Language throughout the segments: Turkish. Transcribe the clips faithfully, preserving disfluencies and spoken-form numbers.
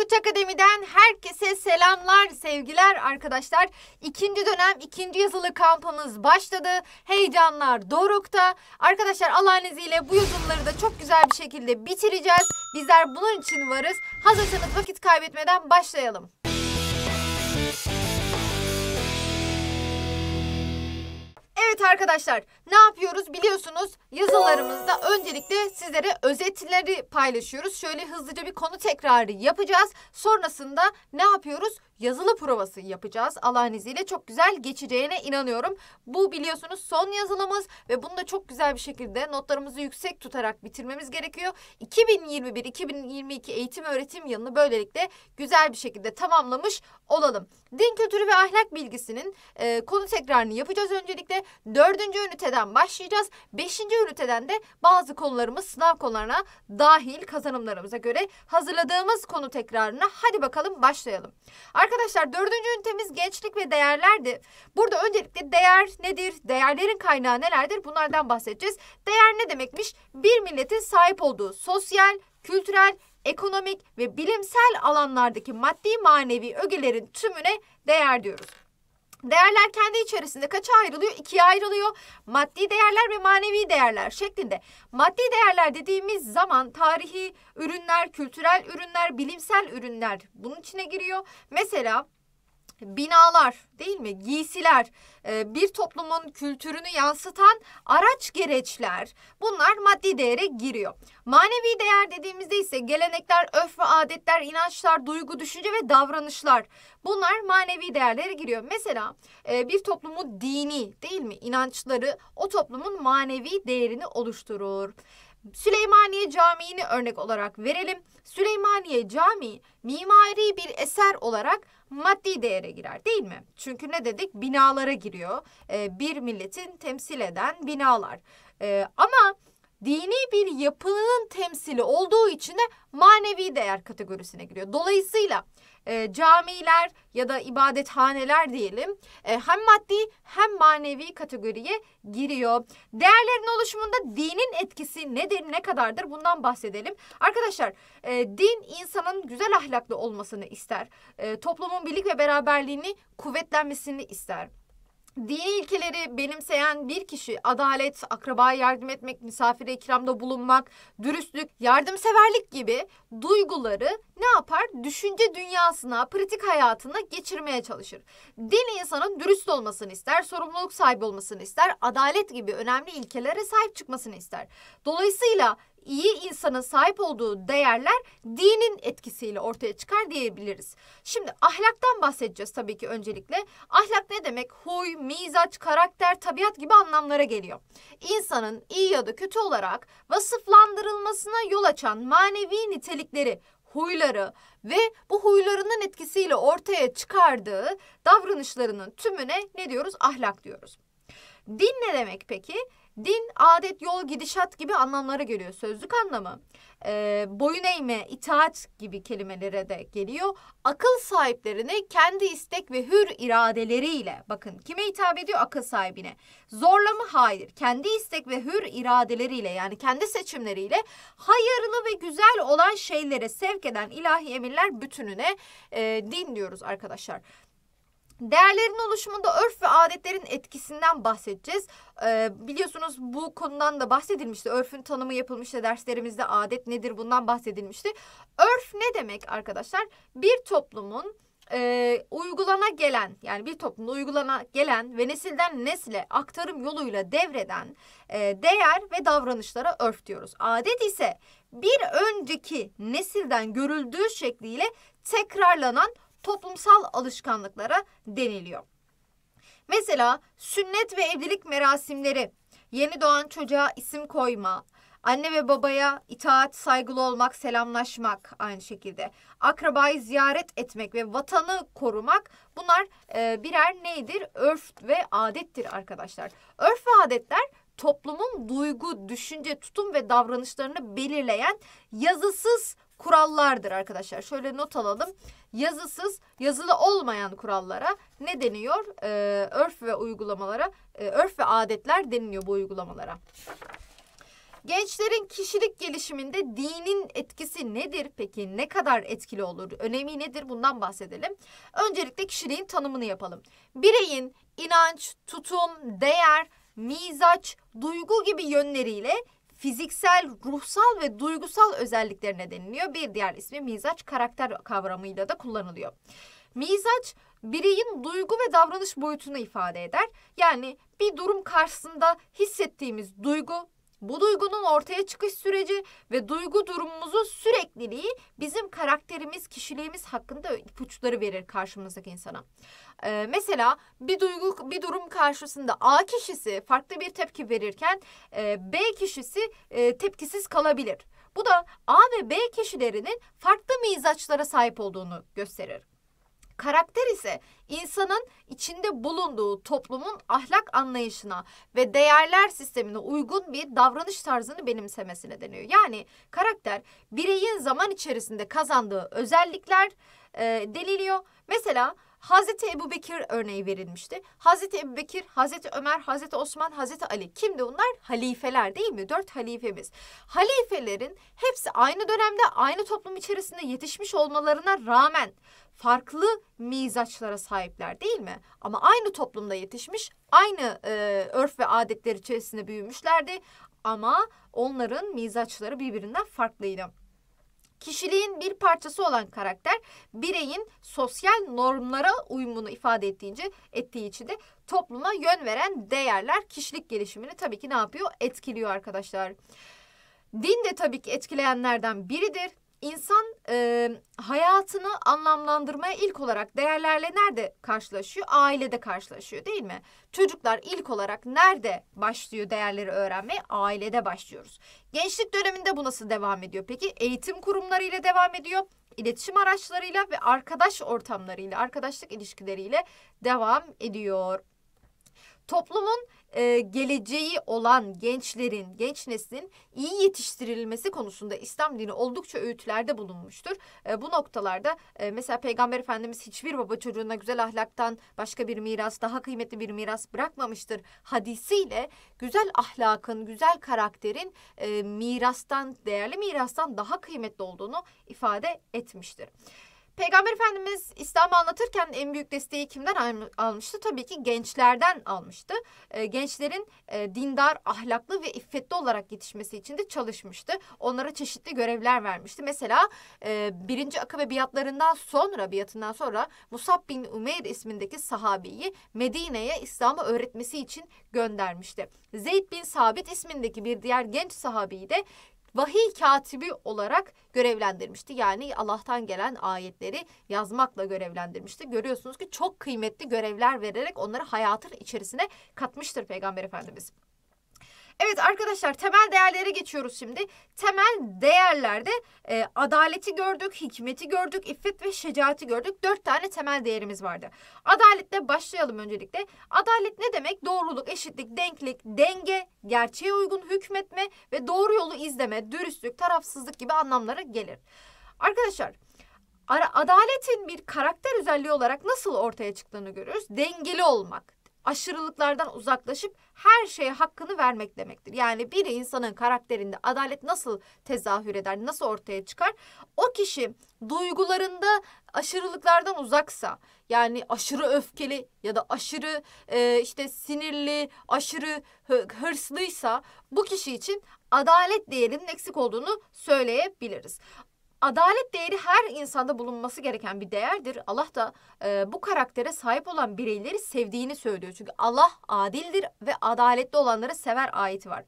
Tonguç Akademi'den herkese selamlar, sevgiler arkadaşlar. İkinci dönem, ikinci yazılı kampımız başladı. Heyecanlar dorukta. Arkadaşlar Allah'ın izniyle bu yazılıları da çok güzel bir şekilde bitireceğiz. Bizler bunun için varız. Hazırsanız vakit kaybetmeden başlayalım. Evet arkadaşlar, ne yapıyoruz biliyorsunuz, yazılarımızda öncelikle sizlere özetleri paylaşıyoruz. Şöyle hızlıca bir konu tekrarı yapacağız. Sonrasında ne yapıyoruz? Yazılı provası yapacağız. Allah'ın izniyle çok güzel geçeceğine inanıyorum. Bu biliyorsunuz son yazılımız ve bunu da çok güzel bir şekilde notlarımızı yüksek tutarak bitirmemiz gerekiyor. iki bin yirmi bir iki bin yirmi iki eğitim öğretim yılını böylelikle güzel bir şekilde tamamlamış olalım. Din kültürü ve ahlak bilgisinin e, konu tekrarını yapacağız öncelikle. Dördüncü üniteden başlayacağız. Beşinci üniteden de bazı konularımız sınav konularına dahil kazanımlarımıza göre hazırladığımız konu tekrarına hadi bakalım başlayalım. Arkadaşlar dördüncü ünitemiz gençlik ve değerlerdi. Burada öncelikle değer nedir? Değerlerin kaynağı nelerdir? Bunlardan bahsedeceğiz. Değer ne demekmiş? Bir milletin sahip olduğu sosyal, kültürel, ekonomik ve bilimsel alanlardaki maddi manevi ögelerin tümüne değer diyoruz. Değerler kendi içerisinde kaça ayrılıyor? İkiye ayrılıyor. Maddi değerler ve manevi değerler şeklinde. Maddi değerler dediğimiz zaman tarihi ürünler, kültürel ürünler, bilimsel ürünler bunun içine giriyor. Mesela binalar değil mi? Giysiler, bir toplumun kültürünü yansıtan araç gereçler, bunlar maddi değere giriyor. Manevi değer dediğimizde ise gelenekler, örf ve adetler, inançlar, duygu, düşünce ve davranışlar, bunlar manevi değerlere giriyor. Mesela bir toplumun dini değil mi? İnançları o toplumun manevi değerini oluşturur. Süleymaniye Camii'ni örnek olarak verelim. Süleymaniye Camii mimari bir eser olarak maddi değere girer değil mi? Çünkü ne dedik? Binalara giriyor. Ee, bir milletin temsil eden binalar. Ee, ama dini bir yapının temsili olduğu için de manevi değer kategorisine giriyor. Dolayısıyla e, camiler ya da ibadethaneler diyelim e, hem maddi hem manevi kategoriye giriyor. Değerlerin oluşumunda dinin etkisi nedir, ne kadardır bundan bahsedelim. Arkadaşlar e, din insanın güzel ahlaklı olmasını ister. E, toplumun birlik ve beraberliğini kuvvetlenmesini ister. Dini ilkeleri benimseyen bir kişi adalet, akrabaya yardım etmek, misafire ikramda bulunmak, dürüstlük, yardımseverlik gibi duyguları ne yapar? Düşünce dünyasına, pratik hayatına geçirmeye çalışır. Din insanın dürüst olmasını ister, sorumluluk sahibi olmasını ister, adalet gibi önemli ilkelere sahip çıkmasını ister. Dolayısıyla iyi insanın sahip olduğu değerler dinin etkisiyle ortaya çıkar diyebiliriz. Şimdi ahlaktan bahsedeceğiz tabii ki öncelikle. Ahlak ne demek? Huy, mizaç, karakter, tabiat gibi anlamlara geliyor. İnsanın iyi ya da kötü olarak vasıflandırılmasına yol açan manevi nitelikleri, huyları ve bu huylarının etkisiyle ortaya çıkardığı davranışlarının tümüne ne diyoruz? Ahlak diyoruz. Din ne demek peki? Din, adet, yol, gidişat gibi anlamlara geliyor. Sözlük anlamı, e, boyun eğme, itaat gibi kelimelere de geliyor. Akıl sahiplerini kendi istek ve hür iradeleriyle, bakın kime hitap ediyor? Akıl sahibine. Zorlama hayır, kendi istek ve hür iradeleriyle yani kendi seçimleriyle hayırlı ve güzel olan şeylere sevk eden ilahi emirler bütününe e, din diyoruz arkadaşlar. Değerlerin oluşumunda örf ve adetlerin etkisinden bahsedeceğiz. Ee, biliyorsunuz bu konudan da bahsedilmişti. Örfün tanımı yapılmıştı derslerimizde, adet nedir bundan bahsedilmişti. Örf ne demek arkadaşlar? Bir toplumun e, uygulana gelen yani bir toplumda uygulana gelen ve nesilden nesile aktarım yoluyla devreden e, değer ve davranışlara örf diyoruz. Adet ise bir önceki nesilden görüldüğü şekliyle tekrarlanan toplumsal alışkanlıklara deniliyor. Mesela sünnet ve evlilik merasimleri, yeni doğan çocuğa isim koyma, anne ve babaya itaat, saygılı olmak, selamlaşmak aynı şekilde. Akrabayı ziyaret etmek ve vatanı korumak, bunlar birer neydir? Örf ve adettir arkadaşlar. Örf ve adetler toplumun duygu, düşünce, tutum ve davranışlarını belirleyen yazısız kurallardır arkadaşlar. Şöyle not alalım. Yazısız, yazılı olmayan kurallara ne deniyor? Ee, örf ve uygulamalara, e, örf ve adetler deniliyor bu uygulamalara. Gençlerin kişilik gelişiminde dinin etkisi nedir peki? Ne kadar etkili olur? Önemi nedir? Bundan bahsedelim. Öncelikle kişiliğin tanımını yapalım. Bireyin inanç, tutum, değer, mizaç, duygu gibi yönleriyle fiziksel, ruhsal ve duygusal özelliklerine deniliyor. Bir diğer ismi mizaç, karakter kavramıyla da kullanılıyor. Mizaç, bireyin duygu ve davranış boyutunu ifade eder. Yani bir durum karşısında hissettiğimiz duygu, bu duygunun ortaya çıkış süreci ve duygu durumumuzun sürekliliği bizim karakterimiz, kişiliğimiz hakkında ipuçları verir karşımızdaki insana. Ee, mesela bir duygu, bir durum karşısında A kişisi farklı bir tepki verirken e, B kişisi e, tepkisiz kalabilir. Bu da A ve B kişilerinin farklı mizaçlara sahip olduğunu gösterir. Karakter ise insanın içinde bulunduğu toplumun ahlak anlayışına ve değerler sistemine uygun bir davranış tarzını benimsemesine deniyor. Yani karakter bireyin zaman içerisinde kazandığı özellikler e, deniliyor. Mesela Hazreti Ebubekir örneği verilmişti. Hazreti Ebubekir, Hazreti Ömer, Hazreti Osman, Hazreti Ali. Kimdi bunlar? Halifeler değil mi? Dört halifemiz. Halifelerin hepsi aynı dönemde, aynı toplum içerisinde yetişmiş olmalarına rağmen farklı mizaçlara sahipler değil mi? Ama aynı toplumda yetişmiş, aynı e, örf ve adetler içerisinde büyümüşlerdi. Ama onların mizaçları birbirinden farklıydı. Kişiliğin bir parçası olan karakter, bireyin sosyal normlara uyumunu ifade ettiğince, ettiği için de topluma yön veren değerler kişilik gelişimini tabii ki ne yapıyor? Etkiliyor arkadaşlar. Din de tabii ki etkileyenlerden biridir. İnsan e, hayatını anlamlandırmaya ilk olarak değerlerle nerede karşılaşıyor? Ailede karşılaşıyor değil mi? Çocuklar ilk olarak nerede başlıyor değerleri öğrenmeye? Ailede başlıyoruz. Gençlik döneminde bu nasıl devam ediyor? Peki eğitim kurumlarıyla devam ediyor. İletişim araçlarıyla ve arkadaş ortamlarıyla, arkadaşlık ilişkileriyle devam ediyor. Toplumun Ee, geleceği olan gençlerin, genç neslin iyi yetiştirilmesi konusunda İslam dini oldukça öğütlerde bulunmuştur. Ee, bu noktalarda e, mesela Peygamber Efendimiz hiçbir baba çocuğuna güzel ahlaktan başka bir miras, daha kıymetli bir miras bırakmamıştır hadisiyle güzel ahlakın, güzel karakterin e, mirastan, değerli mirastan daha kıymetli olduğunu ifade etmiştir. Peygamber Efendimiz İslam'ı anlatırken en büyük desteği kimden almıştı? Tabii ki gençlerden almıştı. Gençlerin dindar, ahlaklı ve iffetli olarak yetişmesi için de çalışmıştı. Onlara çeşitli görevler vermişti. Mesela birinci akabe biatlarından sonra, biatından sonra Musab bin Umeyr ismindeki sahabeyi Medine'ye İslam'ı öğretmesi için göndermişti. Zeyd bin Sabit ismindeki bir diğer genç sahabeyi de vahiy katibi olarak görevlendirmişti. Yani Allah'tan gelen ayetleri yazmakla görevlendirmişti. Görüyorsunuz ki çok kıymetli görevler vererek onları hayatın içerisine katmıştır Peygamber Efendimiz. Evet arkadaşlar, temel değerlere geçiyoruz şimdi. Temel değerlerde e, adaleti gördük, hikmeti gördük, iffet ve şecaati gördük. Dört tane temel değerimiz vardı. Adaletle başlayalım öncelikle. Adalet ne demek? Doğruluk, eşitlik, denklik, denge, gerçeğe uygun hükmetme ve doğru yolu izleme, dürüstlük, tarafsızlık gibi anlamlara gelir. Arkadaşlar, adaletin bir karakter özelliği olarak nasıl ortaya çıktığını görüyoruz. Dengeli olmak, aşırılıklardan uzaklaşıp her şeye hakkını vermek demektir. Yani bir insanın karakterinde adalet nasıl tezahür eder, nasıl ortaya çıkar? O kişi duygularında aşırılıklardan uzaksa, yani aşırı öfkeli ya da aşırı e, işte sinirli, aşırı hırslıysa bu kişi için adalet değerinin eksik olduğunu söyleyebiliriz. Adalet değeri her insanda bulunması gereken bir değerdir. Allah da e, bu karaktere sahip olan bireyleri sevdiğini söylüyor. Çünkü Allah adildir ve adaletli olanları sever ayeti var.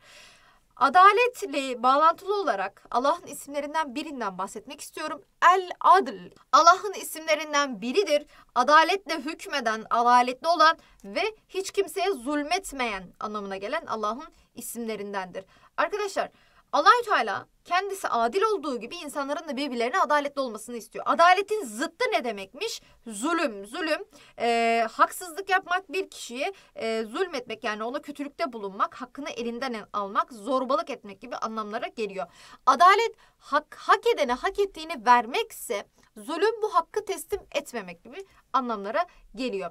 Adaletle bağlantılı olarak Allah'ın isimlerinden birinden bahsetmek istiyorum. El Adl. Allah'ın isimlerinden biridir. Adaletle hükmeden, adaletli olan ve hiç kimseye zulmetmeyen anlamına gelen Allah'ın isimlerindendir. Arkadaşlar, Allah-u Teala kendisi adil olduğu gibi insanların da birbirlerine adaletli olmasını istiyor. Adaletin zıttı ne demekmiş? Zulüm. Zulüm, e, haksızlık yapmak, bir kişiye e, zulmetmek, yani ona kötülükte bulunmak, hakkını elinden almak, zorbalık etmek gibi anlamlara geliyor. Adalet hak, hak edene hak ettiğini vermekse, zulüm bu hakkı teslim etmemek gibi anlamlara geliyor.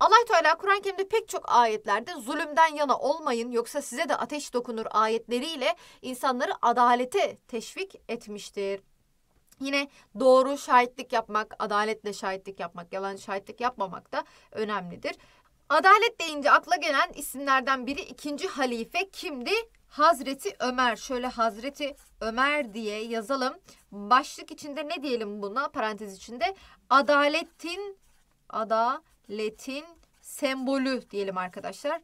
Allah-u Teala Kur'an-ı Kerim'de pek çok ayetlerde zulümden yana olmayın yoksa size de ateş dokunur ayetleriyle insanları adalete teşvik etmiştir. Yine doğru şahitlik yapmak, adaletle şahitlik yapmak, yalan şahitlik yapmamak da önemlidir. Adalet deyince akla gelen isimlerden biri ikinci halife kimdi? Hazreti Ömer. Şöyle Hazreti Ömer diye yazalım. Başlık içinde ne diyelim buna? Parantez içinde adaletin, adaletin sembolü diyelim arkadaşlar.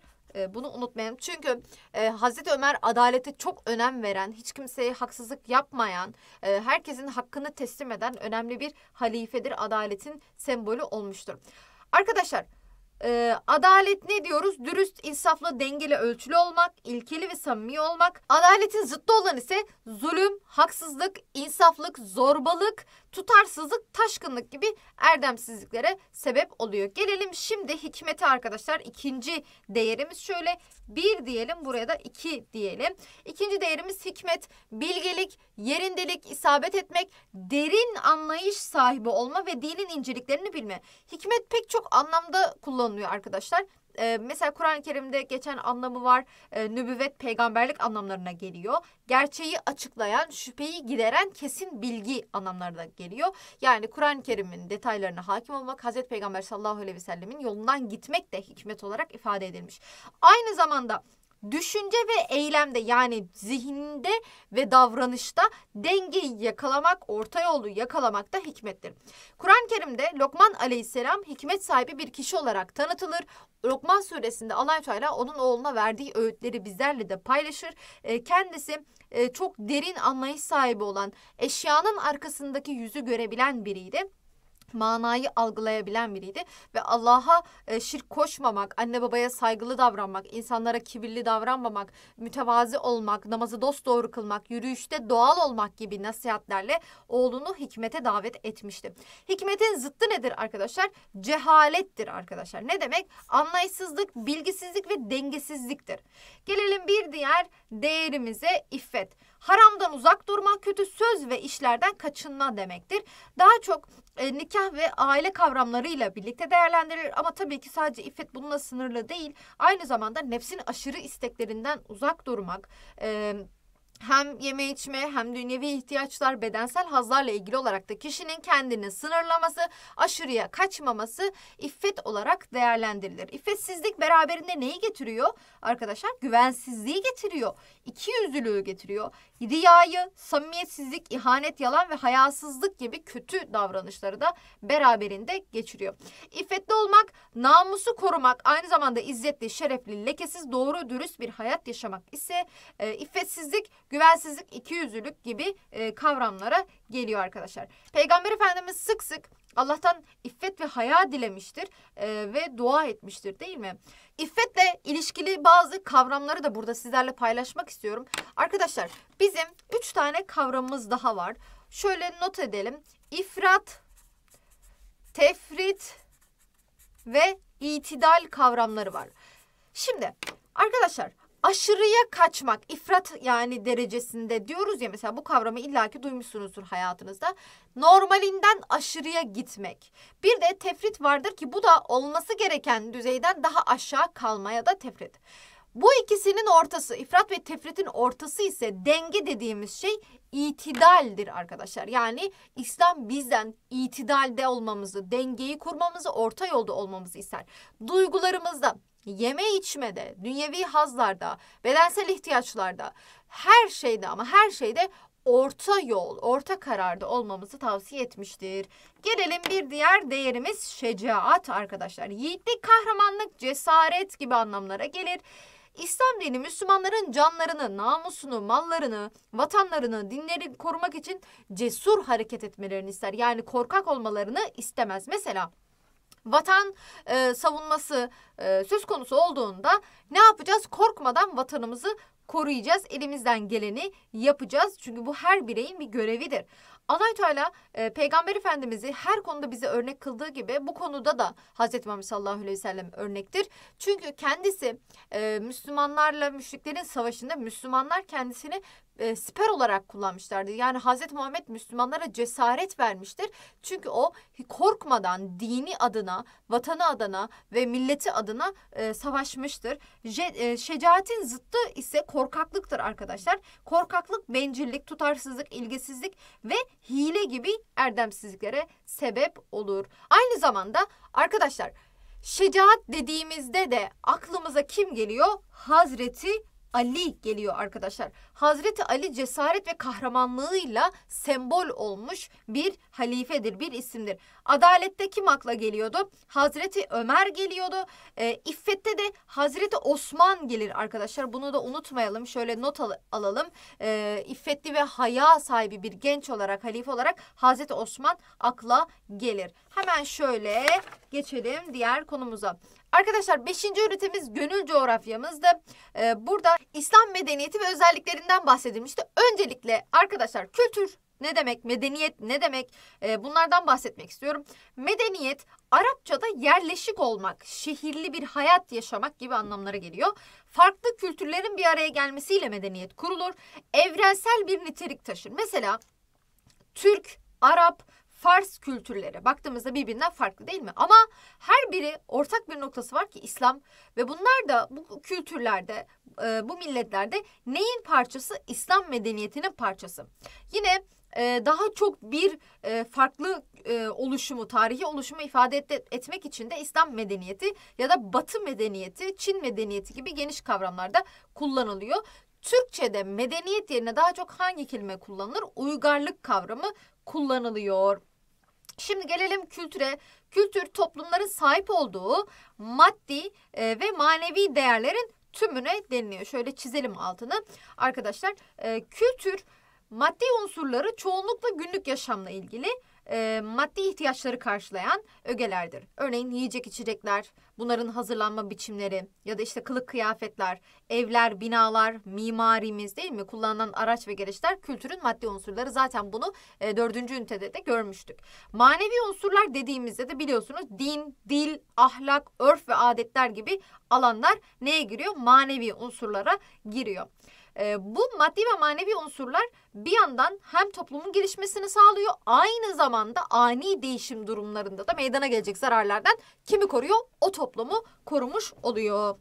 Bunu unutmayalım. Çünkü e, Hazreti Ömer adalete çok önem veren, hiç kimseye haksızlık yapmayan, e, herkesin hakkını teslim eden önemli bir halifedir. Adaletin sembolü olmuştur. Arkadaşlar e, adalet ne diyoruz? Dürüst, insaflı, dengeli, ölçülü olmak, ilkeli ve samimi olmak. Adaletin zıttı olan ise zulüm, haksızlık, insaflık, zorbalık, tutarsızlık, taşkınlık gibi erdemsizliklere sebep oluyor. Gelelim şimdi hikmete arkadaşlar. İkinci değerimiz şöyle bir diyelim, buraya da iki diyelim. İkinci değerimiz hikmet, bilgelik, yerindelik, isabet etmek, derin anlayış sahibi olma ve dinin inceliklerini bilme. Hikmet pek çok anlamda kullanılıyor arkadaşlar. Ee, mesela Kur'an-ı Kerim'de geçen anlamı var. Ee, nübüvvet, peygamberlik anlamlarına geliyor. Gerçeği açıklayan, şüpheyi gideren kesin bilgi anlamlarına geliyor. Yani Kur'an-ı Kerim'in detaylarına hakim olmak, Hazreti Peygamber sallallahu aleyhi ve sellemin yolundan gitmek de hikmet olarak ifade edilmiş. Aynı zamanda düşünce ve eylemde, yani zihninde ve davranışta dengeyi yakalamak, orta yolu yakalamak da hikmettir. Kur'an-ı Kerim'de Lokman Aleyhisselam hikmet sahibi bir kişi olarak tanıtılır. Lokman Suresinde Allah-u Teala onun oğluna verdiği öğütleri bizlerle de paylaşır. Kendisi çok derin anlayış sahibi olan, eşyanın arkasındaki yüzü görebilen biriydi. Manayı algılayabilen biriydi ve Allah'a şirk koşmamak, anne babaya saygılı davranmak, insanlara kibirli davranmamak, mütevazi olmak, namazı dosdoğru kılmak, yürüyüşte doğal olmak gibi nasihatlerle oğlunu hikmete davet etmişti. Hikmetin zıttı nedir arkadaşlar? Cehalettir arkadaşlar. Ne demek? Anlayışsızlık, bilgisizlik ve dengesizliktir. Gelelim bir diğer değerimize, iffet. Haramdan uzak durmak, kötü söz ve işlerden kaçınma demektir. Daha çok e, nikah ve aile kavramlarıyla birlikte değerlendirilir ama tabii ki sadece iffet bununla sınırlı değil. Aynı zamanda nefsin aşırı isteklerinden uzak durmak, e, hem yeme içme hem dünyevi ihtiyaçlar, bedensel hazlarla ilgili olarak da kişinin kendini sınırlaması, aşırıya kaçmaması iffet olarak değerlendirilir. İffetsizlik beraberinde neyi getiriyor arkadaşlar? Güvensizliği getiriyor, ikiyüzlülüğü getiriyor, riyayı, samimiyetsizlik, ihanet, yalan ve hayasızlık gibi kötü davranışları da beraberinde geçiriyor. İffetli olmak, namusu korumak, aynı zamanda izzetli, şerefli, lekesiz, doğru, dürüst bir hayat yaşamak ise e, iffetsizlik, güvensizlik, ikiyüzlülük gibi e, kavramlara geliyor arkadaşlar. Peygamber Efendimiz sık sık Allah'tan iffet ve haya dilemiştir e, ve dua etmiştir değil mi? İffetle ilişkili bazı kavramları da burada sizlerle paylaşmak istiyorum. Arkadaşlar bizim üç tane kavramımız daha var. Şöyle not edelim. İfrat, tefrit ve itidal kavramları var. Şimdi arkadaşlar, aşırıya kaçmak, ifrat yani derecesinde diyoruz ya, mesela bu kavramı illaki duymuşsunuzdur hayatınızda. Normalinden aşırıya gitmek. Bir de tefrit vardır ki bu da olması gereken düzeyden daha aşağı kalmaya da tefrit. Bu ikisinin ortası, ifrat ve tefritin ortası ise denge dediğimiz şey itidaldir arkadaşlar. Yani İslam bizden itidalde olmamızı, dengeyi kurmamızı, orta yolda olmamızı ister. Duygularımızda, yeme içmede, dünyevi hazlarda, bedensel ihtiyaçlarda, her şeyde ama her şeyde orta yol, orta kararda olmamızı tavsiye etmiştir. Gelelim bir diğer değerimiz şecaat arkadaşlar. Yiğitlik, kahramanlık, cesaret gibi anlamlara gelir. İslam dini Müslümanların canlarını, namusunu, mallarını, vatanlarını, dinlerini korumak için cesur hareket etmelerini ister. Yani korkak olmalarını istemez. Mesela vatan e, savunması e, söz konusu olduğunda ne yapacağız? Korkmadan vatanımızı koruyacağız. Elimizden geleni yapacağız. Çünkü bu her bireyin bir görevidir. Allah-u Teala e, Peygamber Efendimiz'i her konuda bize örnek kıldığı gibi bu konuda da Hazreti Muhammed sallallahu aleyhi ve sellem örnektir. Çünkü kendisi e, Müslümanlarla müşriklerin savaşında Müslümanlar kendisini e, siper olarak kullanmışlardır. Yani Hazreti Muhammed Müslümanlara cesaret vermiştir. Çünkü o korkmadan dini adına, vatanı adına ve milleti adına e, savaşmıştır. Je, e, şecaatin zıttı ise korkaklıktır arkadaşlar. Korkaklık, bencillik, tutarsızlık, ilgisizlik ve hile gibi erdemsizliklere sebep olur. Aynı zamanda arkadaşlar, şecaat dediğimizde de aklımıza kim geliyor? Hazreti Ali geliyor arkadaşlar. Hazreti Ali cesaret ve kahramanlığıyla sembol olmuş bir halifedir, bir isimdir. Adalette kim akla geliyordu? Hazreti Ömer geliyordu. E, İffette de Hazreti Osman gelir arkadaşlar. Bunu da unutmayalım. Şöyle not al alalım. E, İffetli ve haya sahibi bir genç olarak, halife olarak Hazreti Osman akla gelir. Hemen şöyle geçelim diğer konumuza. Arkadaşlar beşinci ünitemiz gönül coğrafyamızdı. Ee, burada İslam medeniyeti ve özelliklerinden bahsedilmişti. Öncelikle arkadaşlar kültür ne demek, medeniyet ne demek, ee, bunlardan bahsetmek istiyorum. Medeniyet Arapçada yerleşik olmak, şehirli bir hayat yaşamak gibi anlamlara geliyor. Farklı kültürlerin bir araya gelmesiyle medeniyet kurulur. Evrensel bir nitelik taşır. Mesela Türk, Arap, Fars kültürlere baktığımızda birbirinden farklı değil mi? Ama her biri ortak bir noktası var ki İslam ve bunlar da bu kültürlerde, bu milletlerde neyin parçası? İslam medeniyetinin parçası. Yine daha çok bir farklı oluşumu, tarihi oluşumu ifade etmek için de İslam medeniyeti ya da Batı medeniyeti, Çin medeniyeti gibi geniş kavramlarda kullanılıyor. Türkçe'de medeniyet yerine daha çok hangi kelime kullanılır? Uygarlık kavramı kullanılıyor. Şimdi gelelim kültüre. Kültür, toplumların sahip olduğu maddi ve manevi değerlerin tümüne deniliyor. Şöyle çizelim altını. Arkadaşlar kültür, maddi unsurları çoğunlukla günlük yaşamla ilgili maddi ihtiyaçları karşılayan ögelerdir. Örneğin yiyecek, içecekler, bunların hazırlanma biçimleri ya da işte kılık kıyafetler, evler, binalar, mimarimiz değil mi? Kullanılan araç ve gereçler kültürün maddi unsurları. Zaten bunu dördüncü ünitede de görmüştük. Manevi unsurlar dediğimizde de biliyorsunuz din, dil, ahlak, örf ve adetler gibi alanlar neye giriyor? Manevi unsurlara giriyor. Bu maddi ve manevi unsurlar bir yandan hem toplumun gelişmesini sağlıyor, aynı zamanda ani değişim durumlarında da meydana gelecek zararlardan kimi koruyor? O toplumu korumuş oluyor.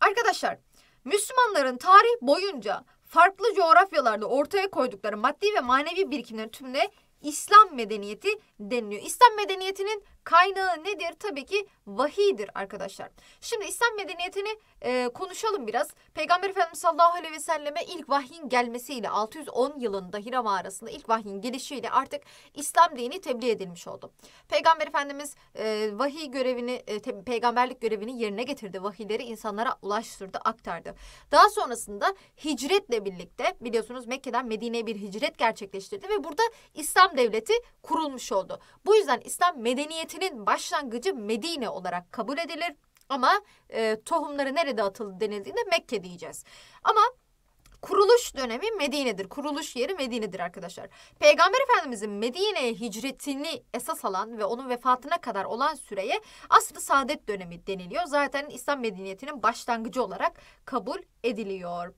Arkadaşlar, Müslümanların tarih boyunca farklı coğrafyalarda ortaya koydukları maddi ve manevi birikimlerin tümüne İslam medeniyeti deniliyor. İslam medeniyetinin kaynağı nedir? Tabii ki vahiydir arkadaşlar. Şimdi İslam medeniyetini e, konuşalım biraz. Peygamber Efendimiz sallallahu aleyhi ve selleme ilk vahyin gelmesiyle altı yüz on yılında Hira Mağarası'nda ilk vahyin gelişiyle artık İslam dini tebliğ edilmiş oldu. Peygamber Efendimiz e, vahiy görevini, e, peygamberlik görevini yerine getirdi. Vahiyleri insanlara ulaştırdı, aktardı. Daha sonrasında hicretle birlikte biliyorsunuz Mekke'den Medine'ye bir hicret gerçekleştirdi ve burada İslam devleti kurulmuş oldu. Bu yüzden İslam medeniyeti başlangıcı Medine olarak kabul edilir ama e, tohumları nerede atıldı denildiğinde Mekke diyeceğiz. Ama kuruluş dönemi Medine'dir. Kuruluş yeri Medine'dir arkadaşlar. Peygamber Efendimizin Medine'ye hicretini esas alan ve onun vefatına kadar olan süreye asr-ı saadet dönemi deniliyor. Zaten İslam medeniyetinin başlangıcı olarak kabul ediliyor.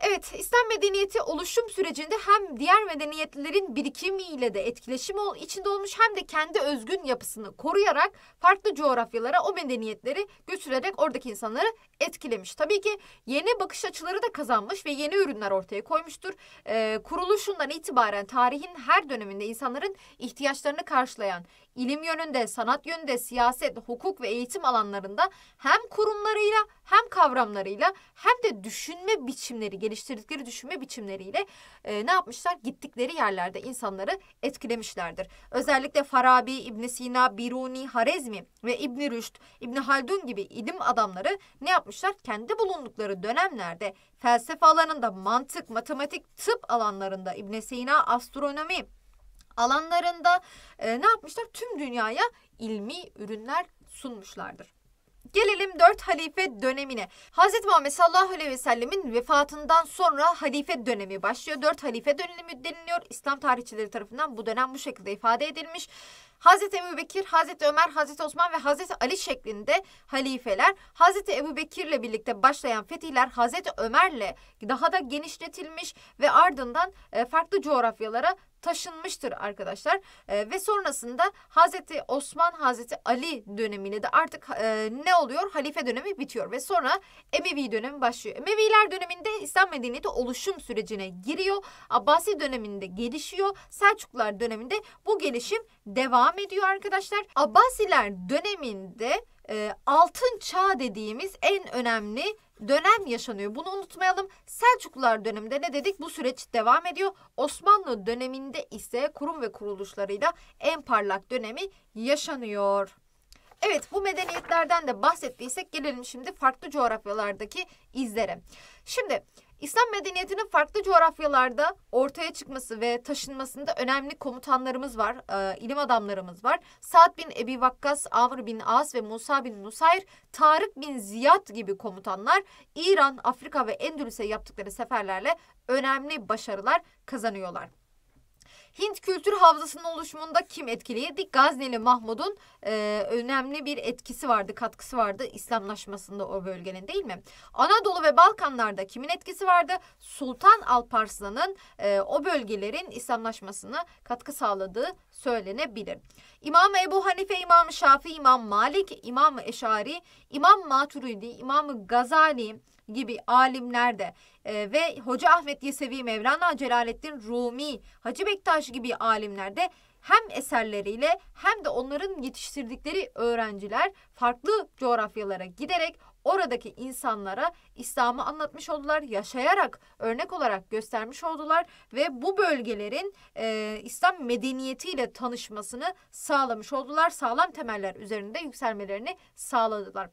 Evet, İslam medeniyeti oluşum sürecinde hem diğer medeniyetlerin birikimiyle de etkileşim içinde olmuş hem de kendi özgün yapısını koruyarak farklı coğrafyalara o medeniyetleri götürerek oradaki insanları etkilemiş. Tabii ki yeni bakış açıları da kazanmış ve yeni ürünler ortaya koymuştur. Ee, kuruluşundan itibaren tarihin her döneminde insanların ihtiyaçlarını karşılayan ilim yönünde, sanat yönünde, siyaset, hukuk ve eğitim alanlarında hem kurumlarıyla hem kavramlarıyla hem de düşünme biçimleri, geliştirdikleri düşünme biçimleriyle e, ne yapmışlar? Gittikleri yerlerde insanları etkilemişlerdir. Özellikle Farabi, İbn Sina, Biruni, Harezmi ve İbn Rüşt, İbn Haldun gibi ilim adamları ne yapmışlar? Kendi bulundukları dönemlerde felsefe alanında, mantık, matematik, tıp alanlarında, İbn Sina, astronomi alanlarında e, ne yapmışlar? Tüm dünyaya ilmi ürünler sunmuşlardır. Gelelim dört halife dönemine. Hazreti Muhammed sallallahu aleyhi ve sellemin vefatından sonra halife dönemi başlıyor. dört halife dönemi deniliyor. İslam tarihçileri tarafından bu dönem bu şekilde ifade edilmiş. Hazreti Ebubekir, Hazreti Ömer, Hazreti Osman ve Hazreti Ali şeklinde halifeler, Hazreti Ebubekir'le birlikte başlayan fetihler Hazreti Ömer'le daha da genişletilmiş ve ardından farklı coğrafyalara taşınmıştır arkadaşlar. E, ve sonrasında Hazreti Osman, Hazreti Ali dönemine de artık e, ne oluyor? Halife dönemi bitiyor ve sonra Emevi dönemi başlıyor. Emeviler döneminde İslam medeniyeti oluşum sürecine giriyor. Abbasi döneminde gelişiyor. Selçuklular döneminde bu gelişim devam ediyor arkadaşlar. Abbasiler döneminde e, altın çağ dediğimiz en önemli dönem yaşanıyor. Bunu unutmayalım. Selçuklular döneminde ne dedik? Bu süreç devam ediyor. Osmanlı döneminde ise kurum ve kuruluşlarıyla en parlak dönemi yaşanıyor. Evet, bu medeniyetlerden de bahsettiysek gelelim şimdi farklı coğrafyalardaki izlere. Şimdi İslam medeniyetinin farklı coğrafyalarda ortaya çıkması ve taşınmasında önemli komutanlarımız var, e, ilim adamlarımız var. Sa'd bin Ebi Vakkas, Amr bin As ve Musa bin Nusayr, Tarık bin Ziyad gibi komutanlar İran, Afrika ve Endülüs'e yaptıkları seferlerle önemli başarılar kazanıyorlar. Hint kültür havzasının oluşumunda kim etkiliydi? Gazneli Mahmud'un e, önemli bir etkisi vardı, katkısı vardı İslamlaşmasında o bölgenin, değil mi? Anadolu ve Balkanlarda kimin etkisi vardı? Sultan Alparslan'ın e, o bölgelerin İslamlaşmasına katkı sağladığı söylenebilir. İmam-ı Ebu Hanife, İmam-ı Şafii, İmam Malik, İmam-ı Eş'ari, İmam Maturidi, İmam-ı Gazali gibi alimler de e, ve Hoca Ahmet Yesevi, Mevlana Celaleddin Rumi, Hacı Bektaş gibi alimler de hem eserleriyle hem de onların yetiştirdikleri öğrenciler farklı coğrafyalara giderek oradaki insanlara İslam'ı anlatmış oldular, yaşayarak, örnek olarak göstermiş oldular ve bu bölgelerin e, İslam medeniyetiyle tanışmasını sağlamış oldular, sağlam temeller üzerinde yükselmelerini sağladılar.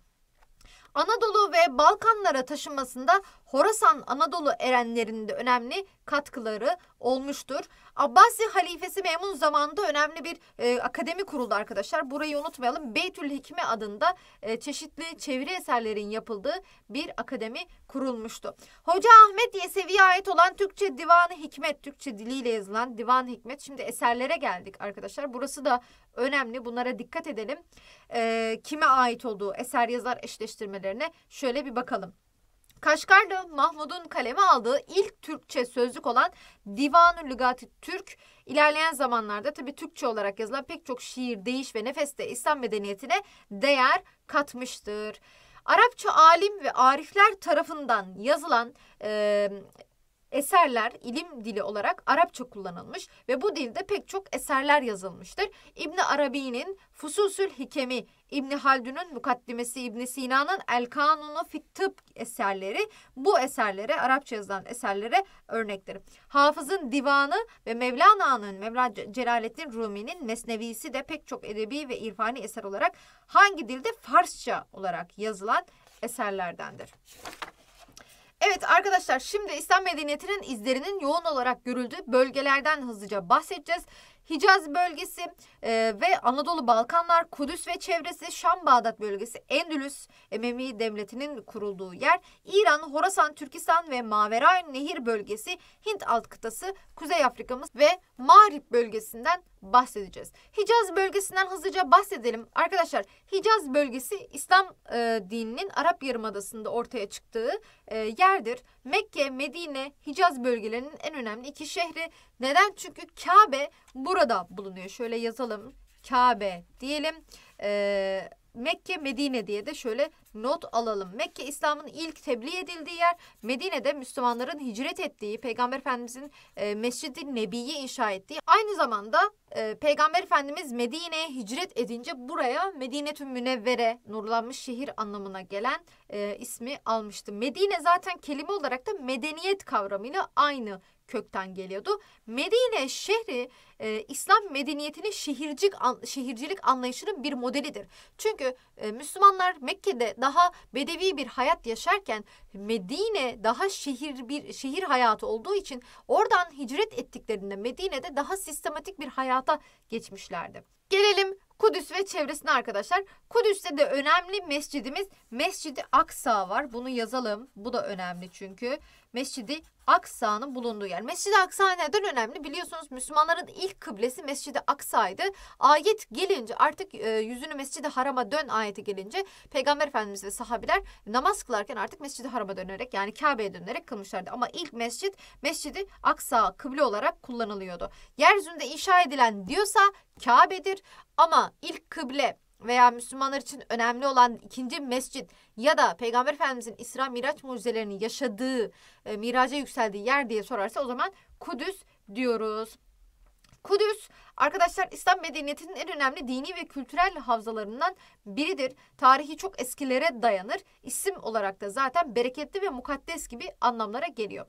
Anadolu ve Balkanlara taşınmasında Horasan Anadolu erenlerinin de önemli katkıları olmuştur. Abbasi halifesi Memun zamanında önemli bir e, akademi kuruldu arkadaşlar. Burayı unutmayalım. Beytül Hikme adında e, çeşitli çeviri eserlerin yapıldığı bir akademi kurulmuştu. Hoca Ahmet Yesevi'ye ait olan Türkçe Divan-ı Hikmet, Türkçe diliyle yazılan Divan-ı Hikmet. Şimdi eserlere geldik arkadaşlar. Burası da önemli. Bunlara dikkat edelim. E, kime ait olduğu, eser yazar eşleştirmelerine şöyle bir bakalım. Kaşgarlı Mahmud'un kaleme aldığı ilk Türkçe sözlük olan Divan-ı Lügat-ı Türk, ilerleyen zamanlarda tabii Türkçe olarak yazılan pek çok şiir, deyiş ve nefes de İslam medeniyetine değer katmıştır. Arapça alim ve arifler tarafından yazılan e, eserler ilim dili olarak Arapça kullanılmış ve bu dilde pek çok eserler yazılmıştır. İbn Arabi'nin Fususül Hikemi, İbn Haldun'un Mukaddimesi, İbn Sina'nın El Kanunu fit Tıp eserleri bu eserlere, Arapça yazılan eserlere örnektir. Hafız'ın Divanı ve Mevlana'nın, Mevlana Celaleddin Rumi'nin Mesnevisi de pek çok edebi ve irfani eser olarak hangi dilde? Farsça olarak yazılan eserlerdendir. Evet arkadaşlar, şimdi İslam medeniyetinin izlerinin yoğun olarak görüldüğü bölgelerden hızlıca bahsedeceğiz. Hicaz bölgesi e, ve Anadolu Balkanlar, Kudüs ve çevresi, Şam Bağdat bölgesi, Endülüs, Emevi Devleti'nin kurulduğu yer, İran, Horasan, Türkistan ve Maverayn Nehir bölgesi, Hint alt kıtası, Kuzey Afrika'mız ve Mağrip bölgesinden bahsedeceğiz. Hicaz bölgesinden hızlıca bahsedelim. Arkadaşlar, Hicaz bölgesi İslam e, dininin Arap Yarımadası'nda ortaya çıktığı e, yerdir. Mekke, Medine, Hicaz bölgelerinin en önemli iki şehri. Neden? Çünkü Kabe burada bulunuyor. Şöyle yazalım. Kabe diyelim. Ee, Mekke, Medine diye de şöyle not alalım. Mekke İslam'ın ilk tebliğ edildiği yer. Medine'de Müslümanların hicret ettiği, Peygamber Efendimiz'in e, Mescid-i Nebi'yi inşa ettiği. Aynı zamanda e, Peygamber Efendimiz Medine'ye hicret edince buraya Medine-tü Münevvere, nurlanmış şehir anlamına gelen e, ismi almıştı. Medine zaten kelime olarak da medeniyet kavramıyla aynı kökten geliyordu. Medine şehri e, İslam medeniyetinin şehircilik, an, şehircilik anlayışının bir modelidir. Çünkü e, Müslümanlar Mekke'de daha bedevi bir hayat yaşarken Medine daha şehir bir şehir hayatı olduğu için oradan hicret ettiklerinde Medine'de daha sistematik bir hayata geçmişlerdi. Gelelim Kudüs ve çevresine arkadaşlar. Kudüs'te de önemli mescidimiz Mescidi Aksa var. Bunu yazalım. Bu da önemli çünkü. Mescidi Aksa'nın bulunduğu yer. Mescid-i Aksa neden önemli? Biliyorsunuz Müslümanların ilk kıblesi Mescid-i Aksa'ydı. Ayet gelince artık e, yüzünü Mescid-i Haram'a dön ayeti gelince Peygamber Efendimiz ve sahabiler namaz kılarken artık Mescid-i Haram'a dönerek yani Kabe'ye dönerek kılmışlardı. Ama ilk mescid Mescid-i Aksa kıble olarak kullanılıyordu. Yeryüzünde inşa edilen diyorsa Kabe'dir ama ilk kıble veya Müslümanlar için önemli olan ikinci mescid ya da Peygamber Efendimizin İsra Miraç mucizelerini yaşadığı, e, miraca yükseldiği yer diye sorarsa o zaman Kudüs diyoruz. Kudüs arkadaşlar İslam medeniyetinin en önemli dini ve kültürel havzalarından biridir. Tarihi çok eskilere dayanır. İsim olarak da zaten bereketli ve mukaddes gibi anlamlara geliyor.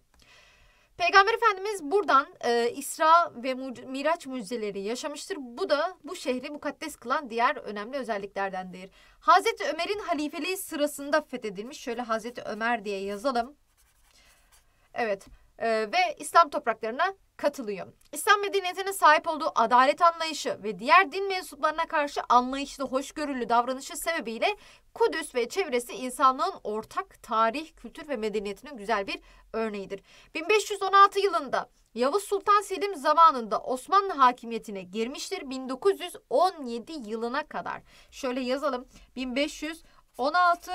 Peygamber Efendimiz buradan e, İsra ve Miraç mucizeleri yaşamıştır. Bu da bu şehri mukaddes kılan diğer önemli özelliklerdendir. Hazreti Ömer'in halifeliği sırasında fethedilmiş. Şöyle Hazreti Ömer diye yazalım. Evet e, ve İslam topraklarına katılıyor. İslam medeniyetine sahip olduğu adalet anlayışı ve diğer din mensuplarına karşı anlayışlı, hoşgörülü davranışı sebebiyle Kudüs ve çevresi insanlığın ortak tarih, kültür ve medeniyetinin güzel bir örneğidir. bin beş yüz on altı yılında Yavuz Sultan Selim zamanında Osmanlı hakimiyetine girmiştir. bin dokuz yüz on yedi yılına kadar. Şöyle yazalım. bin beş yüz on altı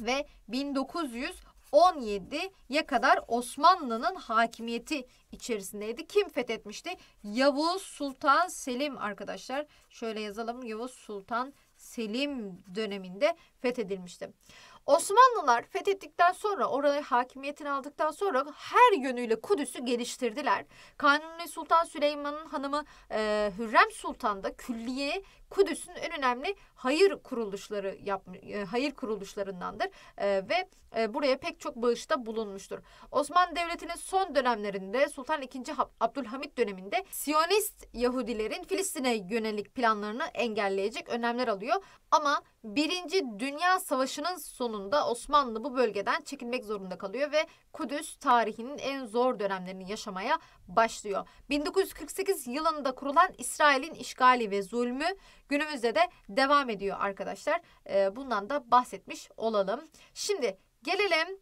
ve bin dokuz yüz on yedi'ye kadar Osmanlı'nın hakimiyeti içerisindeydi. Kim fethetmişti? Yavuz Sultan Selim arkadaşlar. Şöyle yazalım. Yavuz Sultan Selim döneminde fethedilmişti. Osmanlılar fethettikten sonra orayı hakimiyetini aldıktan sonra her yönüyle Kudüs'ü geliştirdiler. Kanuni Sultan Süleyman'ın hanımı e, Hürrem Sultan da külliye Kudüs'ün en önemli hayır kuruluşları yapmış, e, hayır kuruluşlarındandır e, ve e, buraya pek çok bağışta bulunmuştur. Osmanlı Devleti'nin son dönemlerinde Sultan ikinci. Abdülhamit döneminde Siyonist Yahudilerin Filistin'e yönelik planlarını engelleyecek önlemler alıyor ama Birinci Dünya Savaşı'nın sonunda Osmanlı bu bölgeden çekilmek zorunda kalıyor ve Kudüs tarihinin en zor dönemlerini yaşamaya başlıyor. bin dokuz yüz kırk sekiz yılında kurulan İsrail'in işgali ve zulmü günümüzde de devam ediyor arkadaşlar. Bundan da bahsetmiş olalım. Şimdi gelelim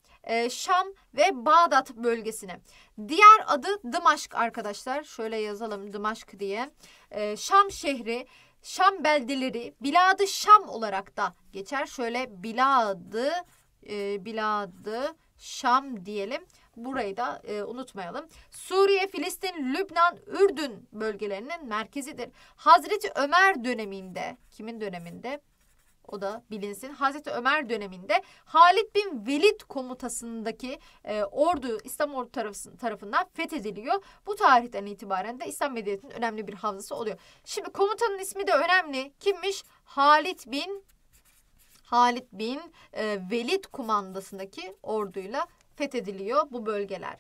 Şam ve Bağdat bölgesine. Diğer adı Dımaşk arkadaşlar. Şöyle yazalım Dımaşk diye. Şam şehri. Şam beldeleri Bilad-ı Şam olarak da geçer. Şöyle Bilad-ı e, Bilad-ı Şam diyelim. Burayı da e, unutmayalım. Suriye, Filistin, Lübnan, Ürdün bölgelerinin merkezidir. Hazreti Ömer döneminde, kimin döneminde? O da bilinsin. Hazreti Ömer döneminde Halid bin Velid komutasındaki e, ordu İslam ordu tarafı, tarafından fethediliyor. Bu tarihten itibaren de İslam medeniyetinin önemli bir havzası oluyor. Şimdi komutanın ismi de önemli. Kimmiş? Halid bin Halid bin e, Velid kumandasındaki orduyla fethediliyor bu bölgeler.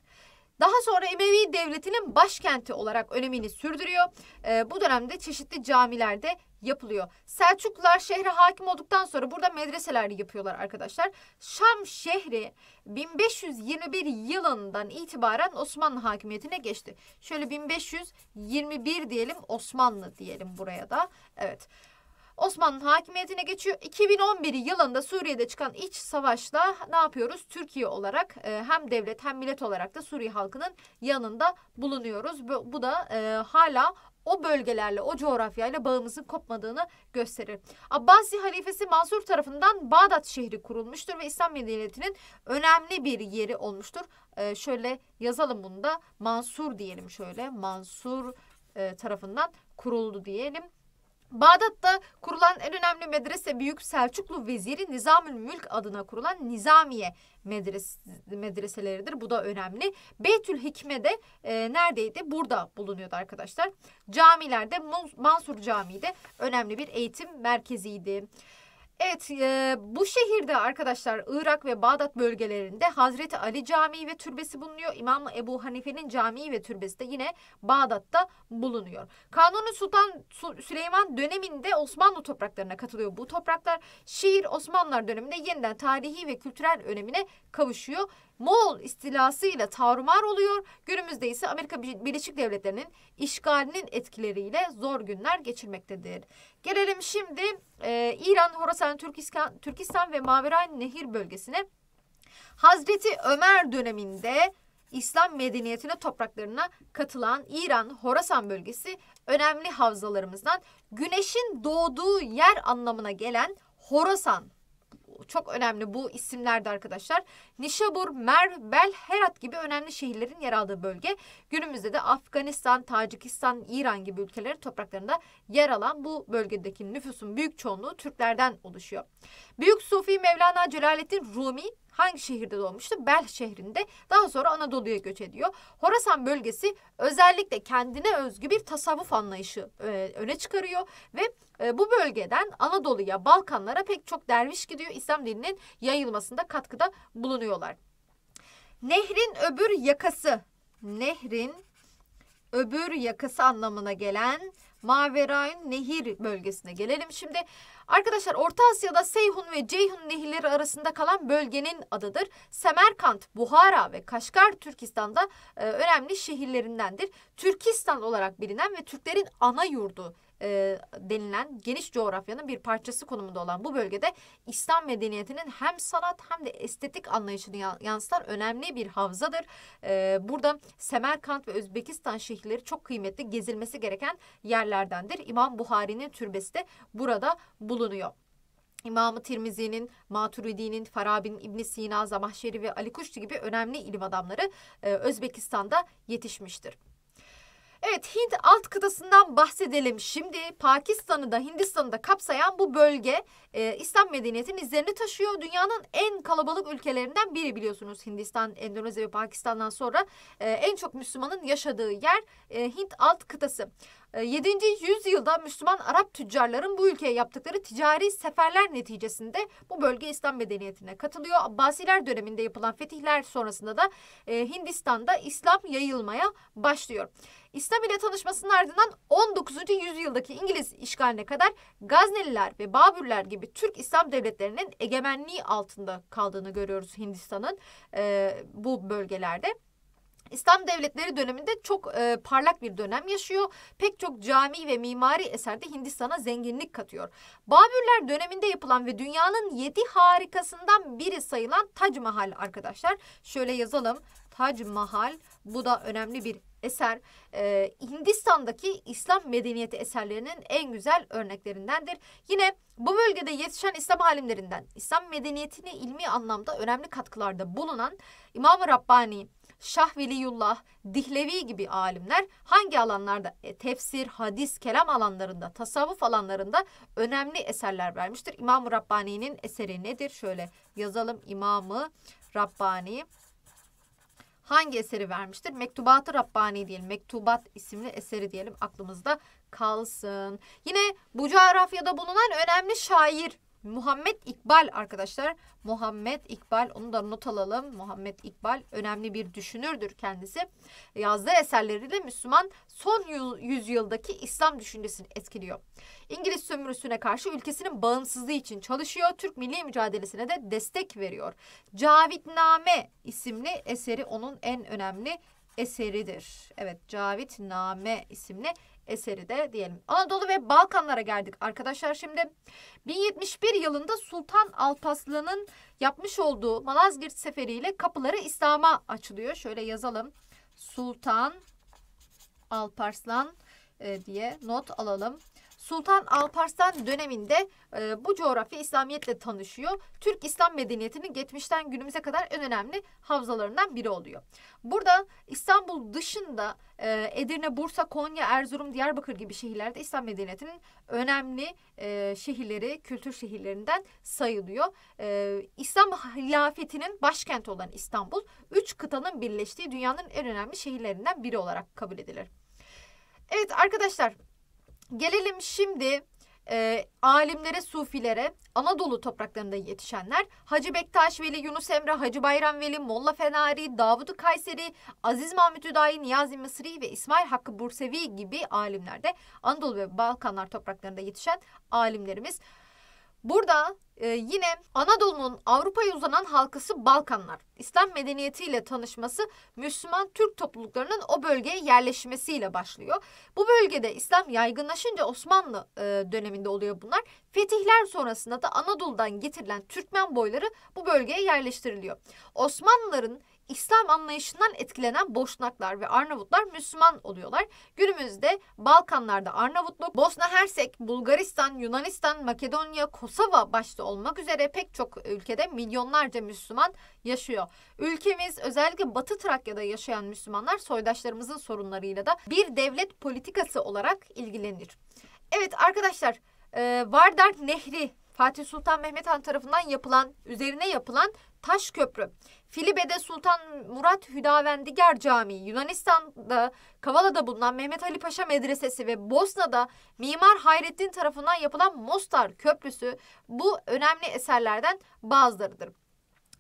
Daha sonra Emevi Devleti'nin başkenti olarak önemini sürdürüyor. E, bu dönemde çeşitli camilerde yapılıyor. Selçuklular şehre hakim olduktan sonra burada medreseler yapıyorlar arkadaşlar. Şam şehri bin beş yüz yirmi bir yılından itibaren Osmanlı hakimiyetine geçti. Şöyle bin beş yüz yirmi bir diyelim, Osmanlı diyelim buraya da. Evet. Osmanlı hakimiyetine geçiyor. iki bin on bir yılında Suriye'de çıkan iç savaşla ne yapıyoruz? Türkiye olarak hem devlet hem millet olarak da Suriye halkının yanında bulunuyoruz. Bu da hala o bölgelerle, o coğrafyayla bağımızın kopmadığını gösterir. Abbasi halifesi Mansur tarafından Bağdat şehri kurulmuştur ve İslam medeniyetinin önemli bir yeri olmuştur. Ee, şöyle yazalım bunu da Mansur diyelim şöyle. Mansur e, tarafından kuruldu diyelim. Bağdat'ta kurulan en önemli medrese Büyük Selçuklu Veziri Nizamül Mülk adına kurulan Nizamiye medres medreseleridir. Bu da önemli. Beytül Hikme de e, neredeydi? Burada bulunuyordu arkadaşlar. Camilerde Mansur Camii de önemli bir eğitim merkeziydi. Evet e, bu şehirde arkadaşlar Irak ve Bağdat bölgelerinde Hazreti Ali Camii ve türbesi bulunuyor. İmam Ebu Hanife'nin camii ve türbesi de yine Bağdat'ta bulunuyor. Kanuni Sultan Süleyman döneminde Osmanlı topraklarına katılıyor. Bu topraklar Şiir Osmanlılar döneminde yeniden tarihi ve kültürel önemine kavuşuyor. Moğol istilasıyla tarumar oluyor. Günümüzde ise Amerika Birleşik Devletleri'nin işgalinin etkileriyle zor günler geçirmektedir. Gelelim şimdi e, İran, Horasan, Türkistan, Türkistan ve Maverai Nehir bölgesine. Hazreti Ömer döneminde İslam medeniyetine topraklarına katılan İran, Horasan bölgesi önemli havzalarımızdan. Güneşin doğduğu yer anlamına gelen Horasan. Çok önemli bu isimlerde arkadaşlar. Nişabur, Mer, Belh, Herat gibi önemli şehirlerin yer aldığı bölge. Günümüzde de Afganistan, Tacikistan, İran gibi ülkelerin topraklarında yer alan bu bölgedeki nüfusun büyük çoğunluğu Türklerden oluşuyor. Büyük Sufi Mevlana Celaleddin Rumi hangi şehirde doğmuştu? Belh şehrinde. Daha sonra Anadolu'ya göç ediyor. Horasan bölgesi özellikle kendine özgü bir tasavvuf anlayışı öne çıkarıyor ve bu bölgeden Anadolu'ya, Balkanlara pek çok derviş gidiyor. İslam dininin yayılmasında katkıda bulunuyorlar. Nehrin öbür yakası, nehrin öbür yakası anlamına gelen Maverayun Nehir bölgesine gelelim. Şimdi arkadaşlar Orta Asya'da Seyhun ve Ceyhun nehirleri arasında kalan bölgenin adıdır. Semerkant, Buhara ve Kaşgar Türkistan'da e, önemli şehirlerindendir. Türkistan olarak bilinen ve Türklerin ana yurdu e, denilen geniş coğrafyanın bir parçası konumunda olan bu bölgede İslam medeniyetinin hem sanat hem de estetik anlayışını yansıtan önemli bir havzadır. E, burada Semerkant ve Özbekistan şehirleri çok kıymetli, gezilmesi gereken yerlerdendir. İmam Buhari'nin türbesi de burada bulunuyor. bulunuyor. İmam-ı Tirmizi'nin, Maturidi'nin, Farabi'nin, İbn Sina, Zamahşeri ve Ali Kuşçu gibi önemli ilim adamları e, Özbekistan'da yetişmiştir. Evet, Hint alt kıtasından bahsedelim. Şimdi Pakistan'ı da Hindistan'ı da kapsayan bu bölge e, İslam medeniyetinin izlerini taşıyor. Dünyanın en kalabalık ülkelerinden biri biliyorsunuz. Hindistan, Endonezya ve Pakistan'dan sonra e, en çok Müslümanın yaşadığı yer e, Hint alt kıtası. yedinci yüzyılda Müslüman Arap tüccarların bu ülkeye yaptıkları ticari seferler neticesinde bu bölge İslam medeniyetine katılıyor. Abbasiler döneminde yapılan fetihler sonrasında da Hindistan'da İslam yayılmaya başlıyor. İslam ile tanışmasının ardından on dokuzuncu yüzyıldaki İngiliz işgaline kadar Gazneliler ve Babürler gibi Türk İslam devletlerinin egemenliği altında kaldığını görüyoruz Hindistan'ın bu bölgelerde. İslam devletleri döneminde çok e, parlak bir dönem yaşıyor. Pek çok cami ve mimari eser de Hindistan'a zenginlik katıyor. Babürler döneminde yapılan ve dünyanın yedi harikasından biri sayılan Tac Mahal arkadaşlar. Şöyle yazalım. Tac Mahal, bu da önemli bir eser. E, Hindistan'daki İslam medeniyeti eserlerinin en güzel örneklerindendir. Yine bu bölgede yetişen İslam alimlerinden, İslam medeniyetine ilmi anlamda önemli katkılarda bulunan İmam-ı Rabbani, Şah Veliyullah, Dihlevi gibi alimler hangi alanlarda e, tefsir, hadis, kelam alanlarında, tasavvuf alanlarında önemli eserler vermiştir. İmam-ı Rabbani'nin eseri nedir? Şöyle yazalım. İmam-ı Rabbani hangi eseri vermiştir? Mektubat-ı Rabbani diyelim. Mektubat isimli eseri diyelim. Aklımızda kalsın. Yine bu coğrafyada bulunan önemli şair Muhammed İkbal arkadaşlar. Muhammed İkbal, onu da not alalım. Muhammed İkbal önemli bir düşünürdür kendisi. Yazdığı eserleriyle Müslüman son yüzyıldaki İslam düşüncesini etkiliyor. İngiliz sömürüsüne karşı ülkesinin bağımsızlığı için çalışıyor. Türk milli mücadelesine de destek veriyor. Cavitname isimli eseri onun en önemli eseridir. Evet, Cavitname isimli eseri de diyelim. Anadolu ve Balkanlara geldik arkadaşlar şimdi. bin yetmiş bir yılında Sultan Alparslan'ın yapmış olduğu Malazgirt seferiyle kapıları İslam'a açılıyor. Şöyle yazalım. Sultan Alparslan e, diye not alalım. Sultan Alparslan döneminde e, bu coğrafya İslamiyetle tanışıyor. Türk İslam medeniyetinin geçmişten günümüze kadar en önemli havzalarından biri oluyor. Burada İstanbul dışında e, Edirne, Bursa, Konya, Erzurum, Diyarbakır gibi şehirlerde İslam medeniyetinin önemli e, şehirleri, kültür şehirlerinden sayılıyor. E, İslam hilafetinin başkenti olan İstanbul, üç kıtanın birleştiği dünyanın en önemli şehirlerinden biri olarak kabul edilir. Evet arkadaşlar. Gelelim şimdi e, alimlere, sufilere, Anadolu topraklarında yetişenler. Hacı Bektaş Veli, Yunus Emre, Hacı Bayram Veli, Molla Fenari, Davud-u Kayseri, Aziz Mahmut Hüdayi, Niyazi Mısri ve İsmail Hakkı Bursevi gibi alimler de Anadolu ve Balkanlar topraklarında yetişen alimlerimiz. Burada e, yine Anadolu'nun Avrupa'ya uzanan halkası Balkanlar, İslam medeniyetiyle tanışması Müslüman Türk topluluklarının o bölgeye yerleşmesiyle başlıyor. Bu bölgede İslam yaygınlaşınca Osmanlı e, döneminde oluyor bunlar. Fetihler sonrasında da Anadolu'dan getirilen Türkmen boyları bu bölgeye yerleştiriliyor. Osmanlıların İslam anlayışından etkilenen Boşnaklar ve Arnavutlar Müslüman oluyorlar. Günümüzde Balkanlarda Arnavutluk, Bosna Hersek, Bulgaristan, Yunanistan, Makedonya, Kosova başta olmak üzere pek çok ülkede milyonlarca Müslüman yaşıyor. Ülkemiz, özellikle Batı Trakya'da yaşayan Müslümanlar soydaşlarımızın sorunlarıyla da bir devlet politikası olarak ilgilenir. Evet arkadaşlar, Vardar Nehri Fatih Sultan Mehmet Han tarafından yapılan, üzerine yapılan taş köprü, Filibe'de Sultan Murat Hüdavendigar Camii, Yunanistan'da Kavala'da bulunan Mehmet Ali Paşa Medresesi ve Bosna'da Mimar Hayrettin tarafından yapılan Mostar Köprüsü bu önemli eserlerden bazılarıdır.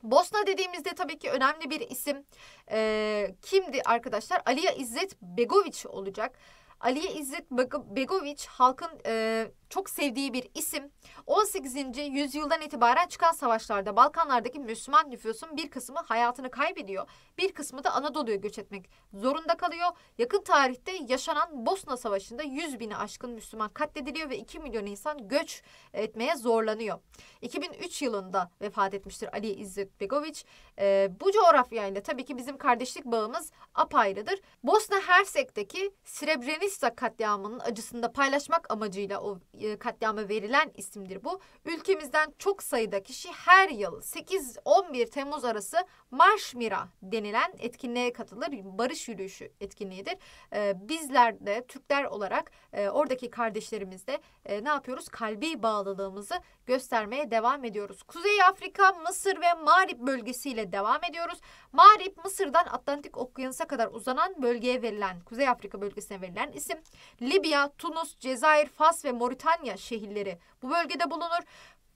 Bosna dediğimizde tabii ki önemli bir isim ee, kimdi arkadaşlar? Aliye İzzet Begoviç olacak. Aliye İzzet Begoviç halkın e, çok sevdiği bir isim. on sekizinci yüzyıldan itibaren çıkan savaşlarda Balkanlardaki Müslüman nüfusun bir kısmı hayatını kaybediyor. Bir kısmı da Anadolu'ya göç etmek zorunda kalıyor. Yakın tarihte yaşanan Bosna Savaşı'nda yüz bini aşkın Müslüman katlediliyor ve iki milyon insan göç etmeye zorlanıyor. iki bin üç yılında vefat etmiştir Aliye İzzet Begoviç. E, bu coğrafyayla tabii ki bizim kardeşlik bağımız apayrıdır. Bosna Hersek'teki Srebrenica katliamının acısını da paylaşmak amacıyla o katliama verilen isimdir bu. Ülkemizden çok sayıda kişi her yıl sekiz on bir Temmuz arası Marş Mira denilen etkinliğe katılır. Barış yürüyüşü etkinliğidir. Ee, bizler de Türkler olarak e, oradaki kardeşlerimizle e, ne yapıyoruz? Kalbi bağlılığımızı göstermeye devam ediyoruz. Kuzey Afrika, Mısır ve Mağrib bölgesiyle devam ediyoruz. Mağrib, Mısır'dan Atlantik Okyanusu'na kadar uzanan bölgeye verilen, Kuzey Afrika bölgesine verilen isim. Libya, Tunus, Cezayir, Fas ve Moritanya şehirleri bu bölgede bulunur.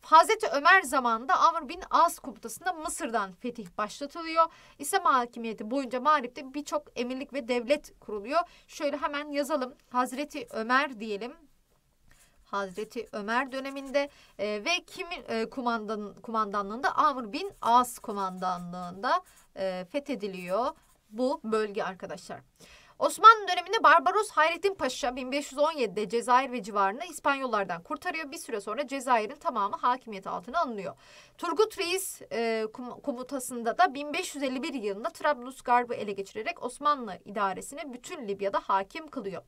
Hazreti Ömer zamanında Amr bin As komutasında Mısır'dan fetih başlatılıyor. İslam hakimiyeti boyunca Mağrib'de birçok emirlik ve devlet kuruluyor. Şöyle hemen yazalım. Hazreti Ömer diyelim. Hazreti Ömer döneminde e, ve kimin e, kumandan, kumandanlığında? Amr bin As kumandanlığında e, fethediliyor bu bölge arkadaşlar. Osmanlı döneminde Barbaros Hayrettin Paşa bin beş yüz on yedide Cezayir ve civarını İspanyollardan kurtarıyor. Bir süre sonra Cezayir'in tamamı hakimiyeti altına alınıyor. Turgut Reis e, komutasında da bin beş yüz elli bir yılında Trablusgarb'ı ele geçirerek Osmanlı idaresini bütün Libya'da hakim kılıyor.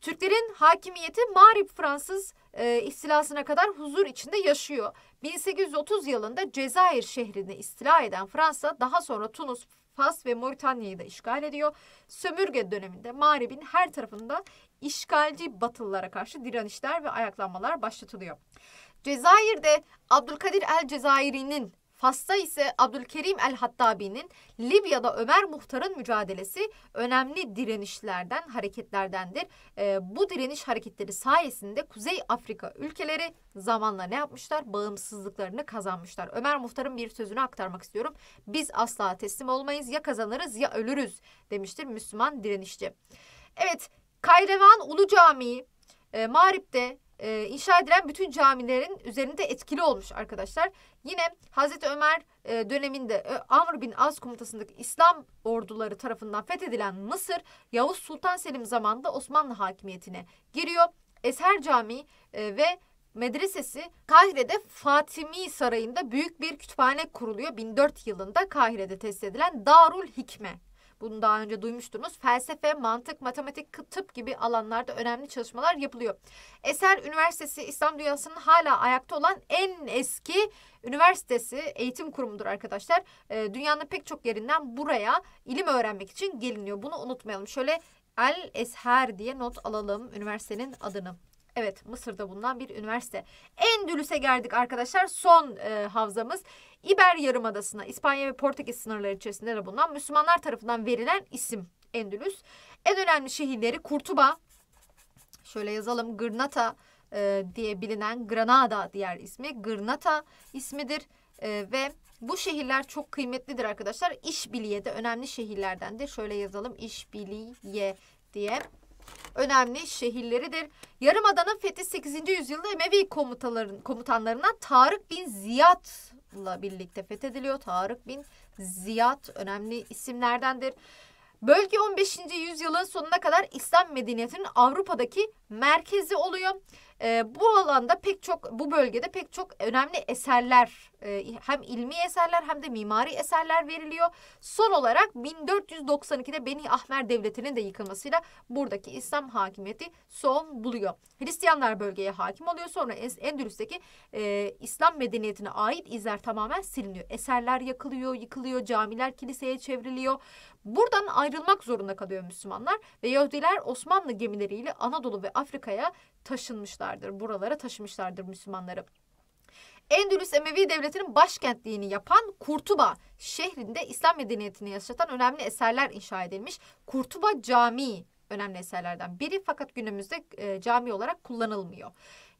Türklerin hakimiyeti Mağrib Fransız e, istilasına kadar huzur içinde yaşıyor. bin sekiz yüz otuz yılında Cezayir şehrini istila eden Fransa daha sonra Tunus, Fas ve Moritanya'yı da işgal ediyor. Sömürge döneminde Mağrib'in her tarafında işgalci Batılılara karşı direnişler ve ayaklanmalar başlatılıyor. Cezayir'de Abdülkadir el Cezayiri'nin, Fas'ta ise Abdülkerim el-Hattabi'nin, Libya'da Ömer Muhtar'ın mücadelesi önemli direnişlerden, hareketlerdendir. E, bu direniş hareketleri sayesinde Kuzey Afrika ülkeleri zamanla ne yapmışlar? Bağımsızlıklarını kazanmışlar. Ömer Muhtar'ın bir sözünü aktarmak istiyorum. Biz asla teslim olmayız, ya kazanırız ya ölürüz demiştir Müslüman direnişçi. Evet, Kayrevan Ulu Camii, e, Mağrib'de Ee, inşa edilen bütün camilerin üzerinde etkili olmuş arkadaşlar. Yine Hazreti Ömer e, döneminde Amr bin As komutasındaki İslam orduları tarafından fethedilen Mısır, Yavuz Sultan Selim zamanında Osmanlı hakimiyetine giriyor. Eser Camii e, ve medresesi Kahire'de Fatimi Sarayı'nda büyük bir kütüphane kuruluyor. bin dört yılında Kahire'de tesis edilen Darül Hikme. Bunu daha önce duymuştunuz. Felsefe, mantık, matematik, tıp gibi alanlarda önemli çalışmalar yapılıyor. Eser Üniversitesi İslam dünyasının hala ayakta olan en eski üniversitesi, eğitim kurumudur arkadaşlar. E, dünyanın pek çok yerinden buraya ilim öğrenmek için geliniyor. Bunu unutmayalım. Şöyle El Esher diye not alalım üniversitenin adını. Evet, Mısır'da bulunan bir üniversite. Endülüs'e geldik arkadaşlar. Son e, havzamız İber Yarımadası'na, İspanya ve Portekiz sınırları içerisinde de bulunan Müslümanlar tarafından verilen isim Endülüs. En önemli şehirleri Kurtuba, şöyle yazalım, Granada e, diye bilinen, Granada diğer ismi Granada ismidir e, ve bu şehirler çok kıymetlidir arkadaşlar. İşbiliye de önemli şehirlerdendir. Şöyle yazalım, İşbiliye diye. önemli şehirleridir. Yarımada'nın fethi sekizinci yüzyılda Emevi komutanlarından Tarık bin Ziyad'la birlikte fethediliyor. Tarık bin Ziyad önemli isimlerdendir. Bölge on beşinci yüzyılın sonuna kadar İslam medeniyetinin Avrupa'daki merkezi oluyor. E, bu alanda pek çok, bu bölgede pek çok önemli eserler, e, hem ilmi eserler hem de mimari eserler veriliyor. Son olarak bin dört yüz doksan ikide Beni Ahmer Devleti'nin de yıkılmasıyla buradaki İslam hakimiyeti son buluyor. Hristiyanlar bölgeye hakim oluyor. Sonra Endülüs'teki e, İslam medeniyetine ait izler tamamen siliniyor. Eserler yakılıyor, yıkılıyor, camiler kiliseye çevriliyor. Buradan ayrılmak zorunda kalıyor Müslümanlar ve Yahudiler Osmanlı gemileriyle Anadolu ve Afrika'ya taşınmışlardır. Buralara taşımışlardır Müslümanları. Endülüs Emevi Devleti'nin başkentliğini yapan Kurtuba şehrinde İslam medeniyetini yaşatan önemli eserler inşa edilmiş. Kurtuba Camii önemli eserlerden biri, fakat günümüzde e, cami olarak kullanılmıyor.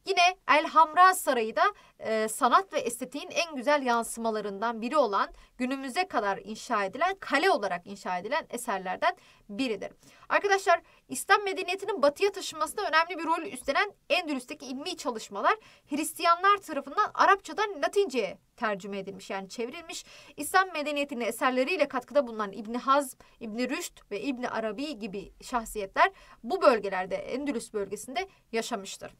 Yine El Hamra Sarayı da e, sanat ve estetiğin en güzel yansımalarından biri olan, günümüze kadar inşa edilen, kale olarak inşa edilen eserlerden biridir. Arkadaşlar, İslam medeniyetinin batıya taşınmasında önemli bir rol üstlenen Endülüs'teki ilmi çalışmalar Hristiyanlar tarafından Arapçadan Latince'ye tercüme edilmiş, yani çevrilmiş. İslam medeniyetinin eserleriyle katkıda bulunan İbn Hazm, İbn Rüşt ve İbn Arabi gibi şahsiyetler bu bölgelerde, Endülüs bölgesinde yaşamıştır.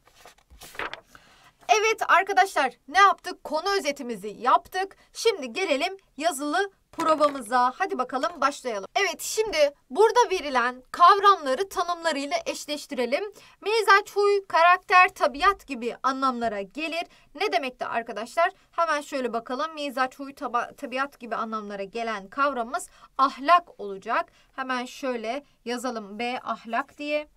Evet arkadaşlar, ne yaptık? Konu özetimizi yaptık. Şimdi gelelim yazılı provamıza. Hadi bakalım başlayalım. Evet, şimdi burada verilen kavramları tanımlarıyla eşleştirelim. Mizaç, huy, karakter, tabiat gibi anlamlara gelir. Ne demekti arkadaşlar? Hemen şöyle bakalım. Mizaç, huy, tabiat gibi anlamlara gelen kavramımız ahlak olacak. Hemen şöyle yazalım B ahlak diye.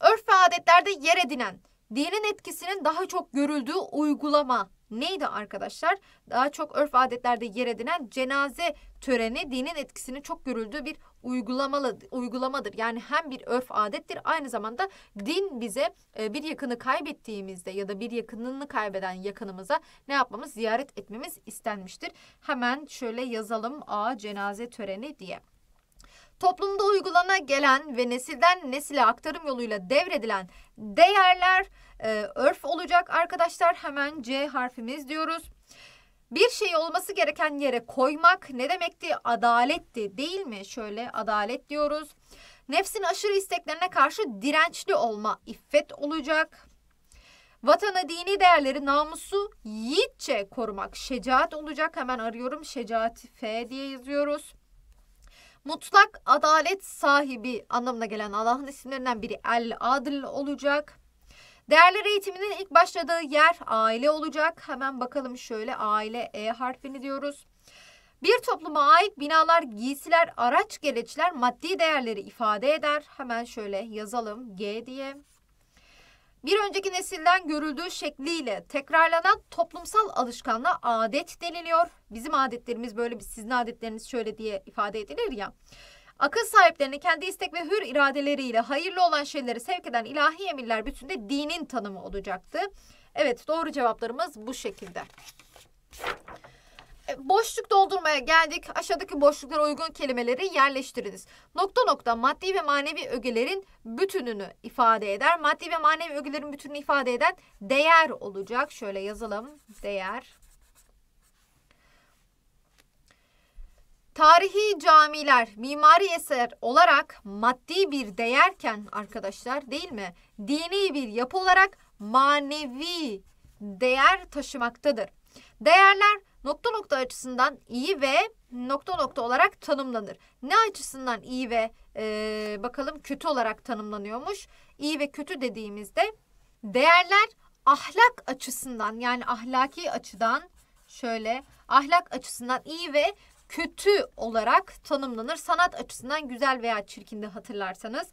Örf ve adetlerde yer edinen, dinin etkisinin daha çok görüldüğü uygulama neydi arkadaşlar? Daha çok örf adetlerde yer edinen cenaze töreni dinin etkisinin çok görüldüğü bir uygulamalı, uygulamadır. Yani hem bir örf adettir, aynı zamanda din bize bir yakını kaybettiğimizde ya da bir yakınını kaybeden yakınımıza ne yapmamız? Ziyaret etmemiz istenmiştir. Hemen şöyle yazalım A cenaze töreni diye. Toplumda uygulana gelen ve nesilden nesile aktarım yoluyla devredilen değerler e, örf olacak arkadaşlar. Hemen C harfimiz diyoruz. Bir şeyi olması gereken yere koymak ne demekti? Adaletti değil mi? Şöyle adalet diyoruz. Nefsin aşırı isteklerine karşı dirençli olma, iffet olacak. Vatanı, dini değerleri, namusu yiğitçe korumak şecaat olacak. Hemen arıyorum, şecaat F diye yazıyoruz. Mutlak adalet sahibi anlamına gelen Allah'ın isimlerinden biri El Adl olacak. Değerler eğitiminin ilk başladığı yer aile olacak. Hemen bakalım şöyle aile E harfini diyoruz. Bir topluma ait binalar, giysiler, araç gereçler maddi değerleri ifade eder. Hemen şöyle yazalım G diye. Bir önceki nesilden görüldüğü şekliyle tekrarlanan toplumsal alışkanlığa adet deniliyor. Bizim adetlerimiz böyle, sizin adetleriniz şöyle diye ifade edilir ya. Akıl sahiplerini kendi istek ve hür iradeleriyle hayırlı olan şeyleri sevk eden ilahi emirler bütünde dinin tanımı olacaktı. Evet, doğru cevaplarımız bu şekilde. Boşluk doldurmaya geldik. Aşağıdaki boşluklara uygun kelimeleri yerleştiriniz. Nokta nokta maddi ve manevi ögelerin bütününü ifade eder. Maddi ve manevi ögelerin bütününü ifade eden değer olacak. Şöyle yazalım. Değer. Tarihi camiler mimari eser olarak maddi bir değerken arkadaşlar, değil mi, dini bir yapı olarak manevi değer taşımaktadır. Değerler nokta nokta açısından iyi ve nokta nokta olarak tanımlanır. Ne açısından iyi ve e, bakalım kötü olarak tanımlanıyormuş. İyi ve kötü dediğimizde değerler ahlak açısından, yani ahlaki açıdan şöyle ahlak açısından iyi ve kötü olarak tanımlanır. Sanat açısından güzel veya çirkin de hatırlarsanız.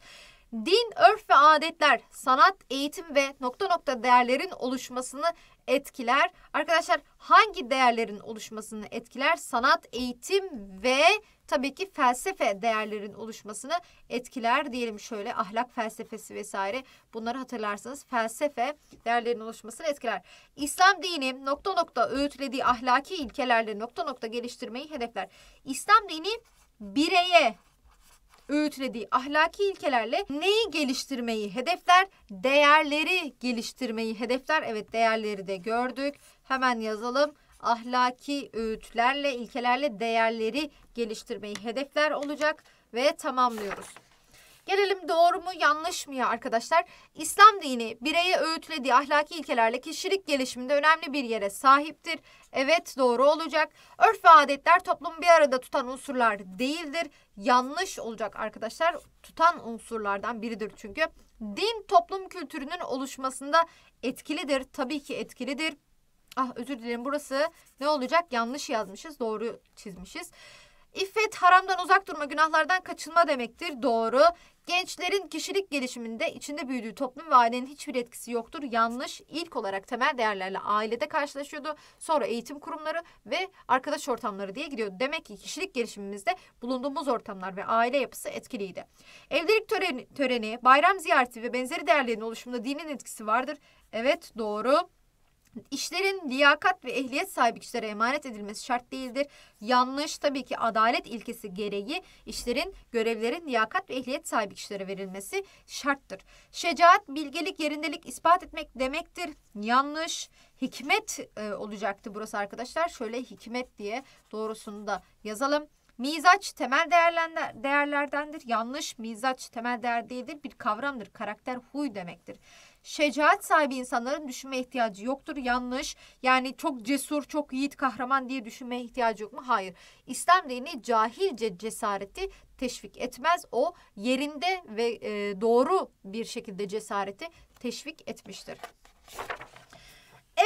Din, örf ve adetler, sanat, eğitim ve nokta nokta değerlerin oluşmasını etkiler. Arkadaşlar, hangi değerlerin oluşmasını etkiler? Sanat, eğitim ve tabii ki felsefe değerlerin oluşmasını etkiler diyelim. Şöyle ahlak felsefesi vesaire, bunları hatırlarsanız felsefe değerlerin oluşmasını etkiler. İslam dini nokta nokta öğütlediği ahlaki ilkelerle nokta nokta geliştirmeyi hedefler. İslam dini bireye öğütlediği ahlaki ilkelerle neyi geliştirmeyi hedefler? Değerleri geliştirmeyi hedefler. Evet, değerleri de gördük. Hemen yazalım. Ahlaki öğütlerle, ilkelerle değerleri geliştirmeyi hedefler olacak ve tamamlıyoruz. Gelelim doğru mu yanlış mı ya arkadaşlar? İslam dini bireye öğütlediği ahlaki ilkelerle kişilik gelişiminde önemli bir yere sahiptir. Evet, doğru olacak. Örf ve adetler toplumu bir arada tutan unsurlar değildir. Yanlış olacak arkadaşlar. Tutan unsurlardan biridir çünkü. Din toplum kültürünün oluşmasında etkilidir. Tabii ki etkilidir. Ah, özür dilerim, burası ne olacak? Yanlış yazmışız, doğru çizmişiz. İffet, haramdan uzak durma, günahlardan kaçınma demektir. Doğru. Gençlerin kişilik gelişiminde içinde büyüdüğü toplum ve ailenin hiçbir etkisi yoktur. Yanlış. İlk olarak temel değerlerle ailede karşılaşıyordu. Sonra eğitim kurumları ve arkadaş ortamları diye gidiyordu. Demek ki kişilik gelişimimizde bulunduğumuz ortamlar ve aile yapısı etkiliydi. Evlilik töreni, töreni bayram ziyareti ve benzeri değerlerin oluşumunda dinin etkisi vardır. Evet, doğru. İşlerin liyakat ve ehliyet sahibi kişilere emanet edilmesi şart değildir. Yanlış. Tabii ki adalet ilkesi gereği işlerin, görevlerin liyakat ve ehliyet sahibi kişilere verilmesi şarttır. Şecaat, bilgelik, yerindelik ispat etmek demektir. Yanlış. Hikmet e, olacaktı burası arkadaşlar. Şöyle hikmet diye doğrusunu da yazalım. Mizaç temel değerlerdendir. Yanlış. Mizaç temel değer değildir. Bir kavramdır. Karakter, huy demektir. Şecaat sahibi insanların düşünme ihtiyacı yoktur. Yanlış. Yani çok cesur, çok yiğit, kahraman diye düşünmeye ihtiyacı yok mu? Hayır. İslam dini cahilce cesareti teşvik etmez. O yerinde ve doğru bir şekilde cesareti teşvik etmiştir.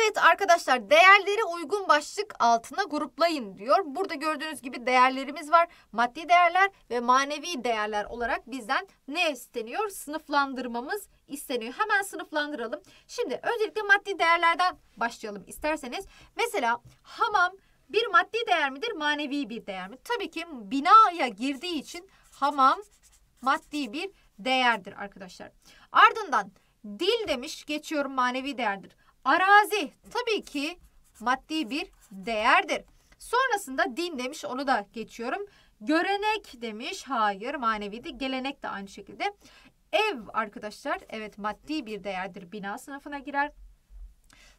Evet arkadaşlar, değerleri uygun başlık altına gruplayın diyor. Burada gördüğünüz gibi değerlerimiz var. Maddi değerler ve manevi değerler olarak bizden ne isteniyor? Sınıflandırmamız isteniyor. Hemen sınıflandıralım. Şimdi öncelikle maddi değerlerden başlayalım isterseniz. Mesela hamam bir maddi değer midir? Manevi bir değer mi? Tabii ki binaya girdiği için hamam maddi bir değerdir arkadaşlar. Ardından dil demiş, geçiyorum, manevi değerdir. Arazi tabii ki maddi bir değerdir. Sonrasında din demiş, onu da geçiyorum. Görenek demiş, hayır, manevi. Gelenek de aynı şekilde. Ev arkadaşlar, evet, maddi bir değerdir, bina sınıfına girer.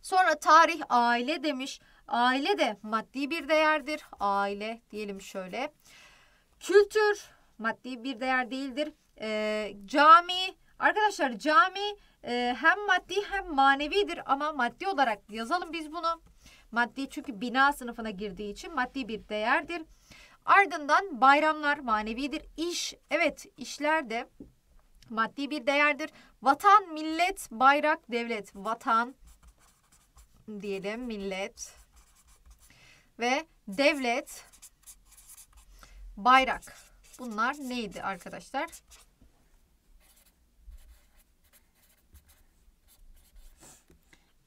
Sonra tarih, aile demiş, aile de maddi bir değerdir, aile diyelim şöyle. Kültür maddi bir değer değildir. E, cami arkadaşlar, cami hem maddi hem manevidir ama maddi olarak yazalım biz bunu. Maddi çünkü bina sınıfına girdiği için maddi bir değerdir. Ardından bayramlar manevidir. İş, evet, işler de maddi bir değerdir. Vatan, millet, bayrak, devlet. Vatan diyelim, millet ve devlet, bayrak. Bunlar neydi arkadaşlar?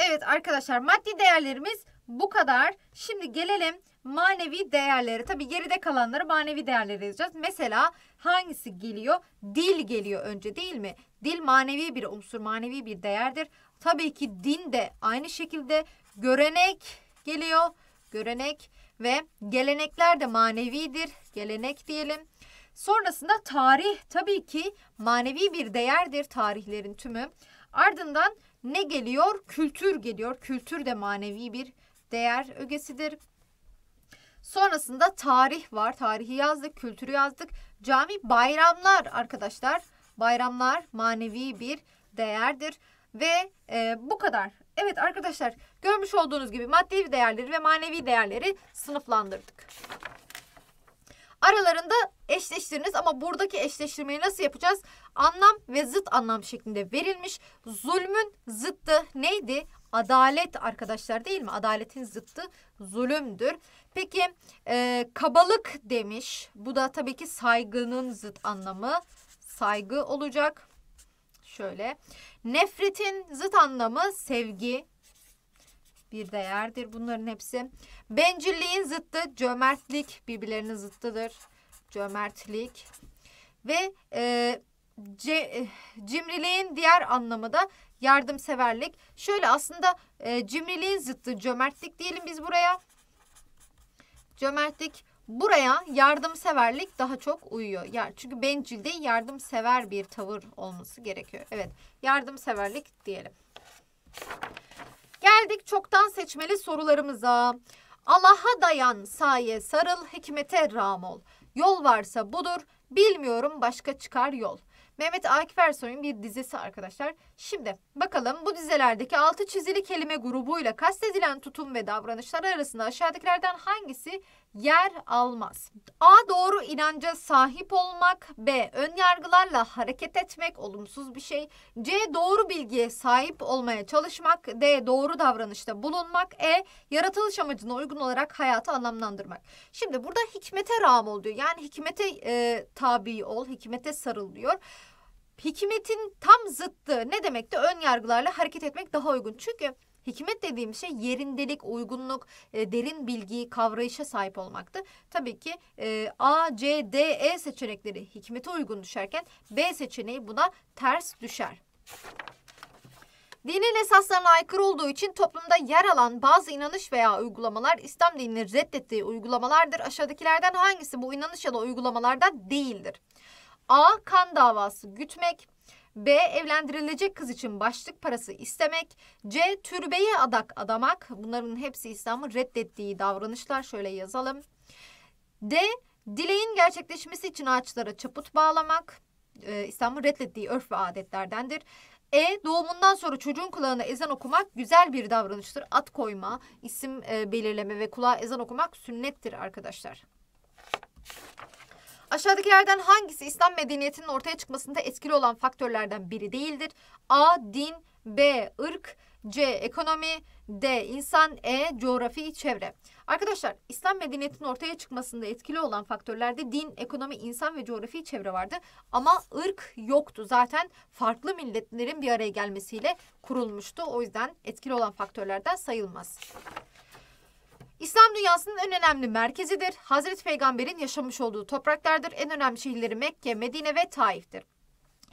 Evet arkadaşlar, maddi değerlerimiz bu kadar. Şimdi gelelim manevi değerlere. Tabii geride kalanları manevi değerlere yazacağız. Mesela hangisi geliyor? Dil geliyor önce, değil mi? Dil manevi bir unsur, manevi bir değerdir. Tabii ki din de aynı şekilde. Görenek geliyor. Görenek ve gelenekler de manevidir. Gelenek diyelim. Sonrasında tarih tabii ki manevi bir değerdir, tarihlerin tümü. Ardından ne geliyor? Kültür geliyor. Kültür de manevi bir değer ögesidir. Sonrasında tarih var. Tarihi yazdık, kültürü yazdık. Cami, bayramlar arkadaşlar. Bayramlar manevi bir değerdir. Ve e, bu kadar. Evet arkadaşlar, görmüş olduğunuz gibi maddi değerleri ve manevi değerleri sınıflandırdık. Aralarında eşleştiriniz ama buradaki eşleştirmeyi nasıl yapacağız? Anlam ve zıt anlam şeklinde verilmiş. Zulmün zıttı neydi? Adalet arkadaşlar, değil mi? Adaletin zıttı zulümdür. Peki e, kabalık demiş. Bu da tabii ki saygının zıt anlamı. Saygı olacak. Şöyle. Nefretin zıt anlamı sevgi. Bir değerdir bunların hepsi. Bencilliğin zıttı cömertlik. Birbirlerinin zıttıdır. Cömertlik. Ve e, ce, cimriliğin diğer anlamı da yardımseverlik. Şöyle aslında e, cimriliğin zıttı cömertlik diyelim biz buraya. Cömertlik. Buraya yardımseverlik daha çok uyuyor. Çünkü bencilde yardımsever bir tavır olması gerekiyor. Evet, yardımseverlik diyelim. Geldik çoktan seçmeli sorularımıza. Allah'a dayan, saye sarıl, hikmete rağm ol. Yol varsa budur, bilmiyorum başka çıkar yol. Mehmet Akif Ersoy'un bir dizesi arkadaşlar. Şimdi bakalım bu dizelerdeki altı çizili kelime grubuyla kastedilen tutum ve davranışlar arasında aşağıdakilerden hangisi yer almaz? A. Doğru inanca sahip olmak. B. Ön yargılarla hareket etmek, olumsuz bir şey. C. Doğru bilgiye sahip olmaya çalışmak. D. Doğru davranışta bulunmak. E. Yaratılış amacına uygun olarak hayatı anlamlandırmak. Şimdi burada hikmete rağm ol diyor. Yani hikmete e, tabi ol, hikmete sarıl diyor. Hikmetin tam zıttı ne demekti? Ön yargılarla hareket etmek daha uygun. Çünkü hikmet dediğim şey yerindelik, uygunluk, e, derin bilgi, kavrayışa sahip olmaktı. Tabii ki e, A, C, D, E seçenekleri hikmete uygun düşerken B seçeneği buna ters düşer. Dinin esaslarına aykırı olduğu için toplumda yer alan bazı inanış veya uygulamalar İslam dinini reddettiği uygulamalardır. Aşağıdakilerden hangisi bu inanış ya da uygulamalardan değildir? A. Kan davası gütmek. B. Evlendirilecek kız için başlık parası istemek. C. Türbeye adak adamak. Bunların hepsi İslam'ın reddettiği davranışlar. Şöyle yazalım. D. Dileğin gerçekleşmesi için ağaçlara çaput bağlamak. Ee, İslam'ın reddettiği örf ve adetlerdendir. E. Doğumundan sonra çocuğun kulağına ezan okumak güzel bir davranıştır. Ad koyma, isim belirleme ve kulağa ezan okumak sünnettir arkadaşlar. Aşağıdakilerden hangisi İslam medeniyetinin ortaya çıkmasında etkili olan faktörlerden biri değildir? A. Din. B. Irk. C. Ekonomi. D. İnsan. E. Coğrafi çevre. Arkadaşlar İslam medeniyetinin ortaya çıkmasında etkili olan faktörlerde din, ekonomi, insan ve coğrafi çevre vardı. Ama ırk yoktu. Zaten farklı milletlerin bir araya gelmesiyle kurulmuştu. O yüzden etkili olan faktörlerden sayılmaz. İslam dünyasının en önemli merkezidir. Hazreti Peygamber'in yaşamış olduğu topraklardır. En önemli şehirleri Mekke, Medine ve Taif'tir.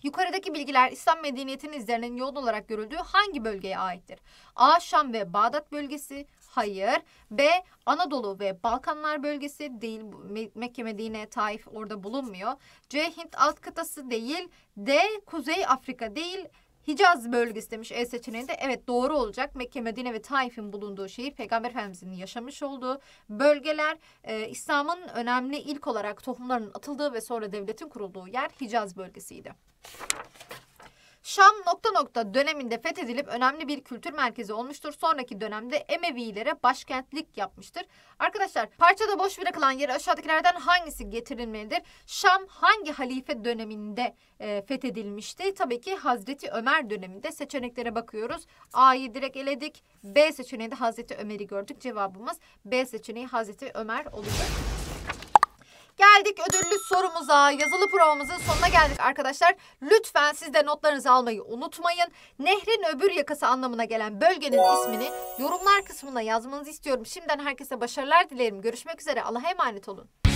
Yukarıdaki bilgiler İslam medeniyetinin izlerinin yoğun olarak görüldüğü hangi bölgeye aittir? A. Şam ve Bağdat bölgesi. Hayır. B. Anadolu ve Balkanlar bölgesi değil. Mekke, Medine, Taif orada bulunmuyor. C. Hint alt kıtası değil. D. Kuzey Afrika değil. Hicaz bölgesi demiş E seçeneğinde. Evet, doğru olacak. Mekke, Medine ve Taif'in bulunduğu şehir Peygamber Efendimiz'in yaşamış olduğu bölgeler. E, İslam'ın önemli ilk olarak tohumların atıldığı ve sonra devletin kurulduğu yer Hicaz bölgesiydi. Şam nokta nokta döneminde fethedilip önemli bir kültür merkezi olmuştur. Sonraki dönemde Emevilere başkentlik yapmıştır. Arkadaşlar parçada boş bırakılan yere aşağıdakilerden hangisi getirilmelidir? Şam hangi halife döneminde e, fethedilmişti? Tabii ki Hazreti Ömer döneminde. Seçeneklere bakıyoruz. A'yı direkt eledik. B seçeneğinde Hazreti Ömer'i gördük. Cevabımız B seçeneği Hazreti Ömer olacak. Geldik ödüllü sorumuza. Yazılı provamızın sonuna geldik arkadaşlar. Lütfen siz de notlarınızı almayı unutmayın. Nehrin öbür yakası anlamına gelen bölgenin ismini yorumlar kısmına yazmanızı istiyorum. Şimdiden herkese başarılar dilerim. Görüşmek üzere. Allah'a emanet olun.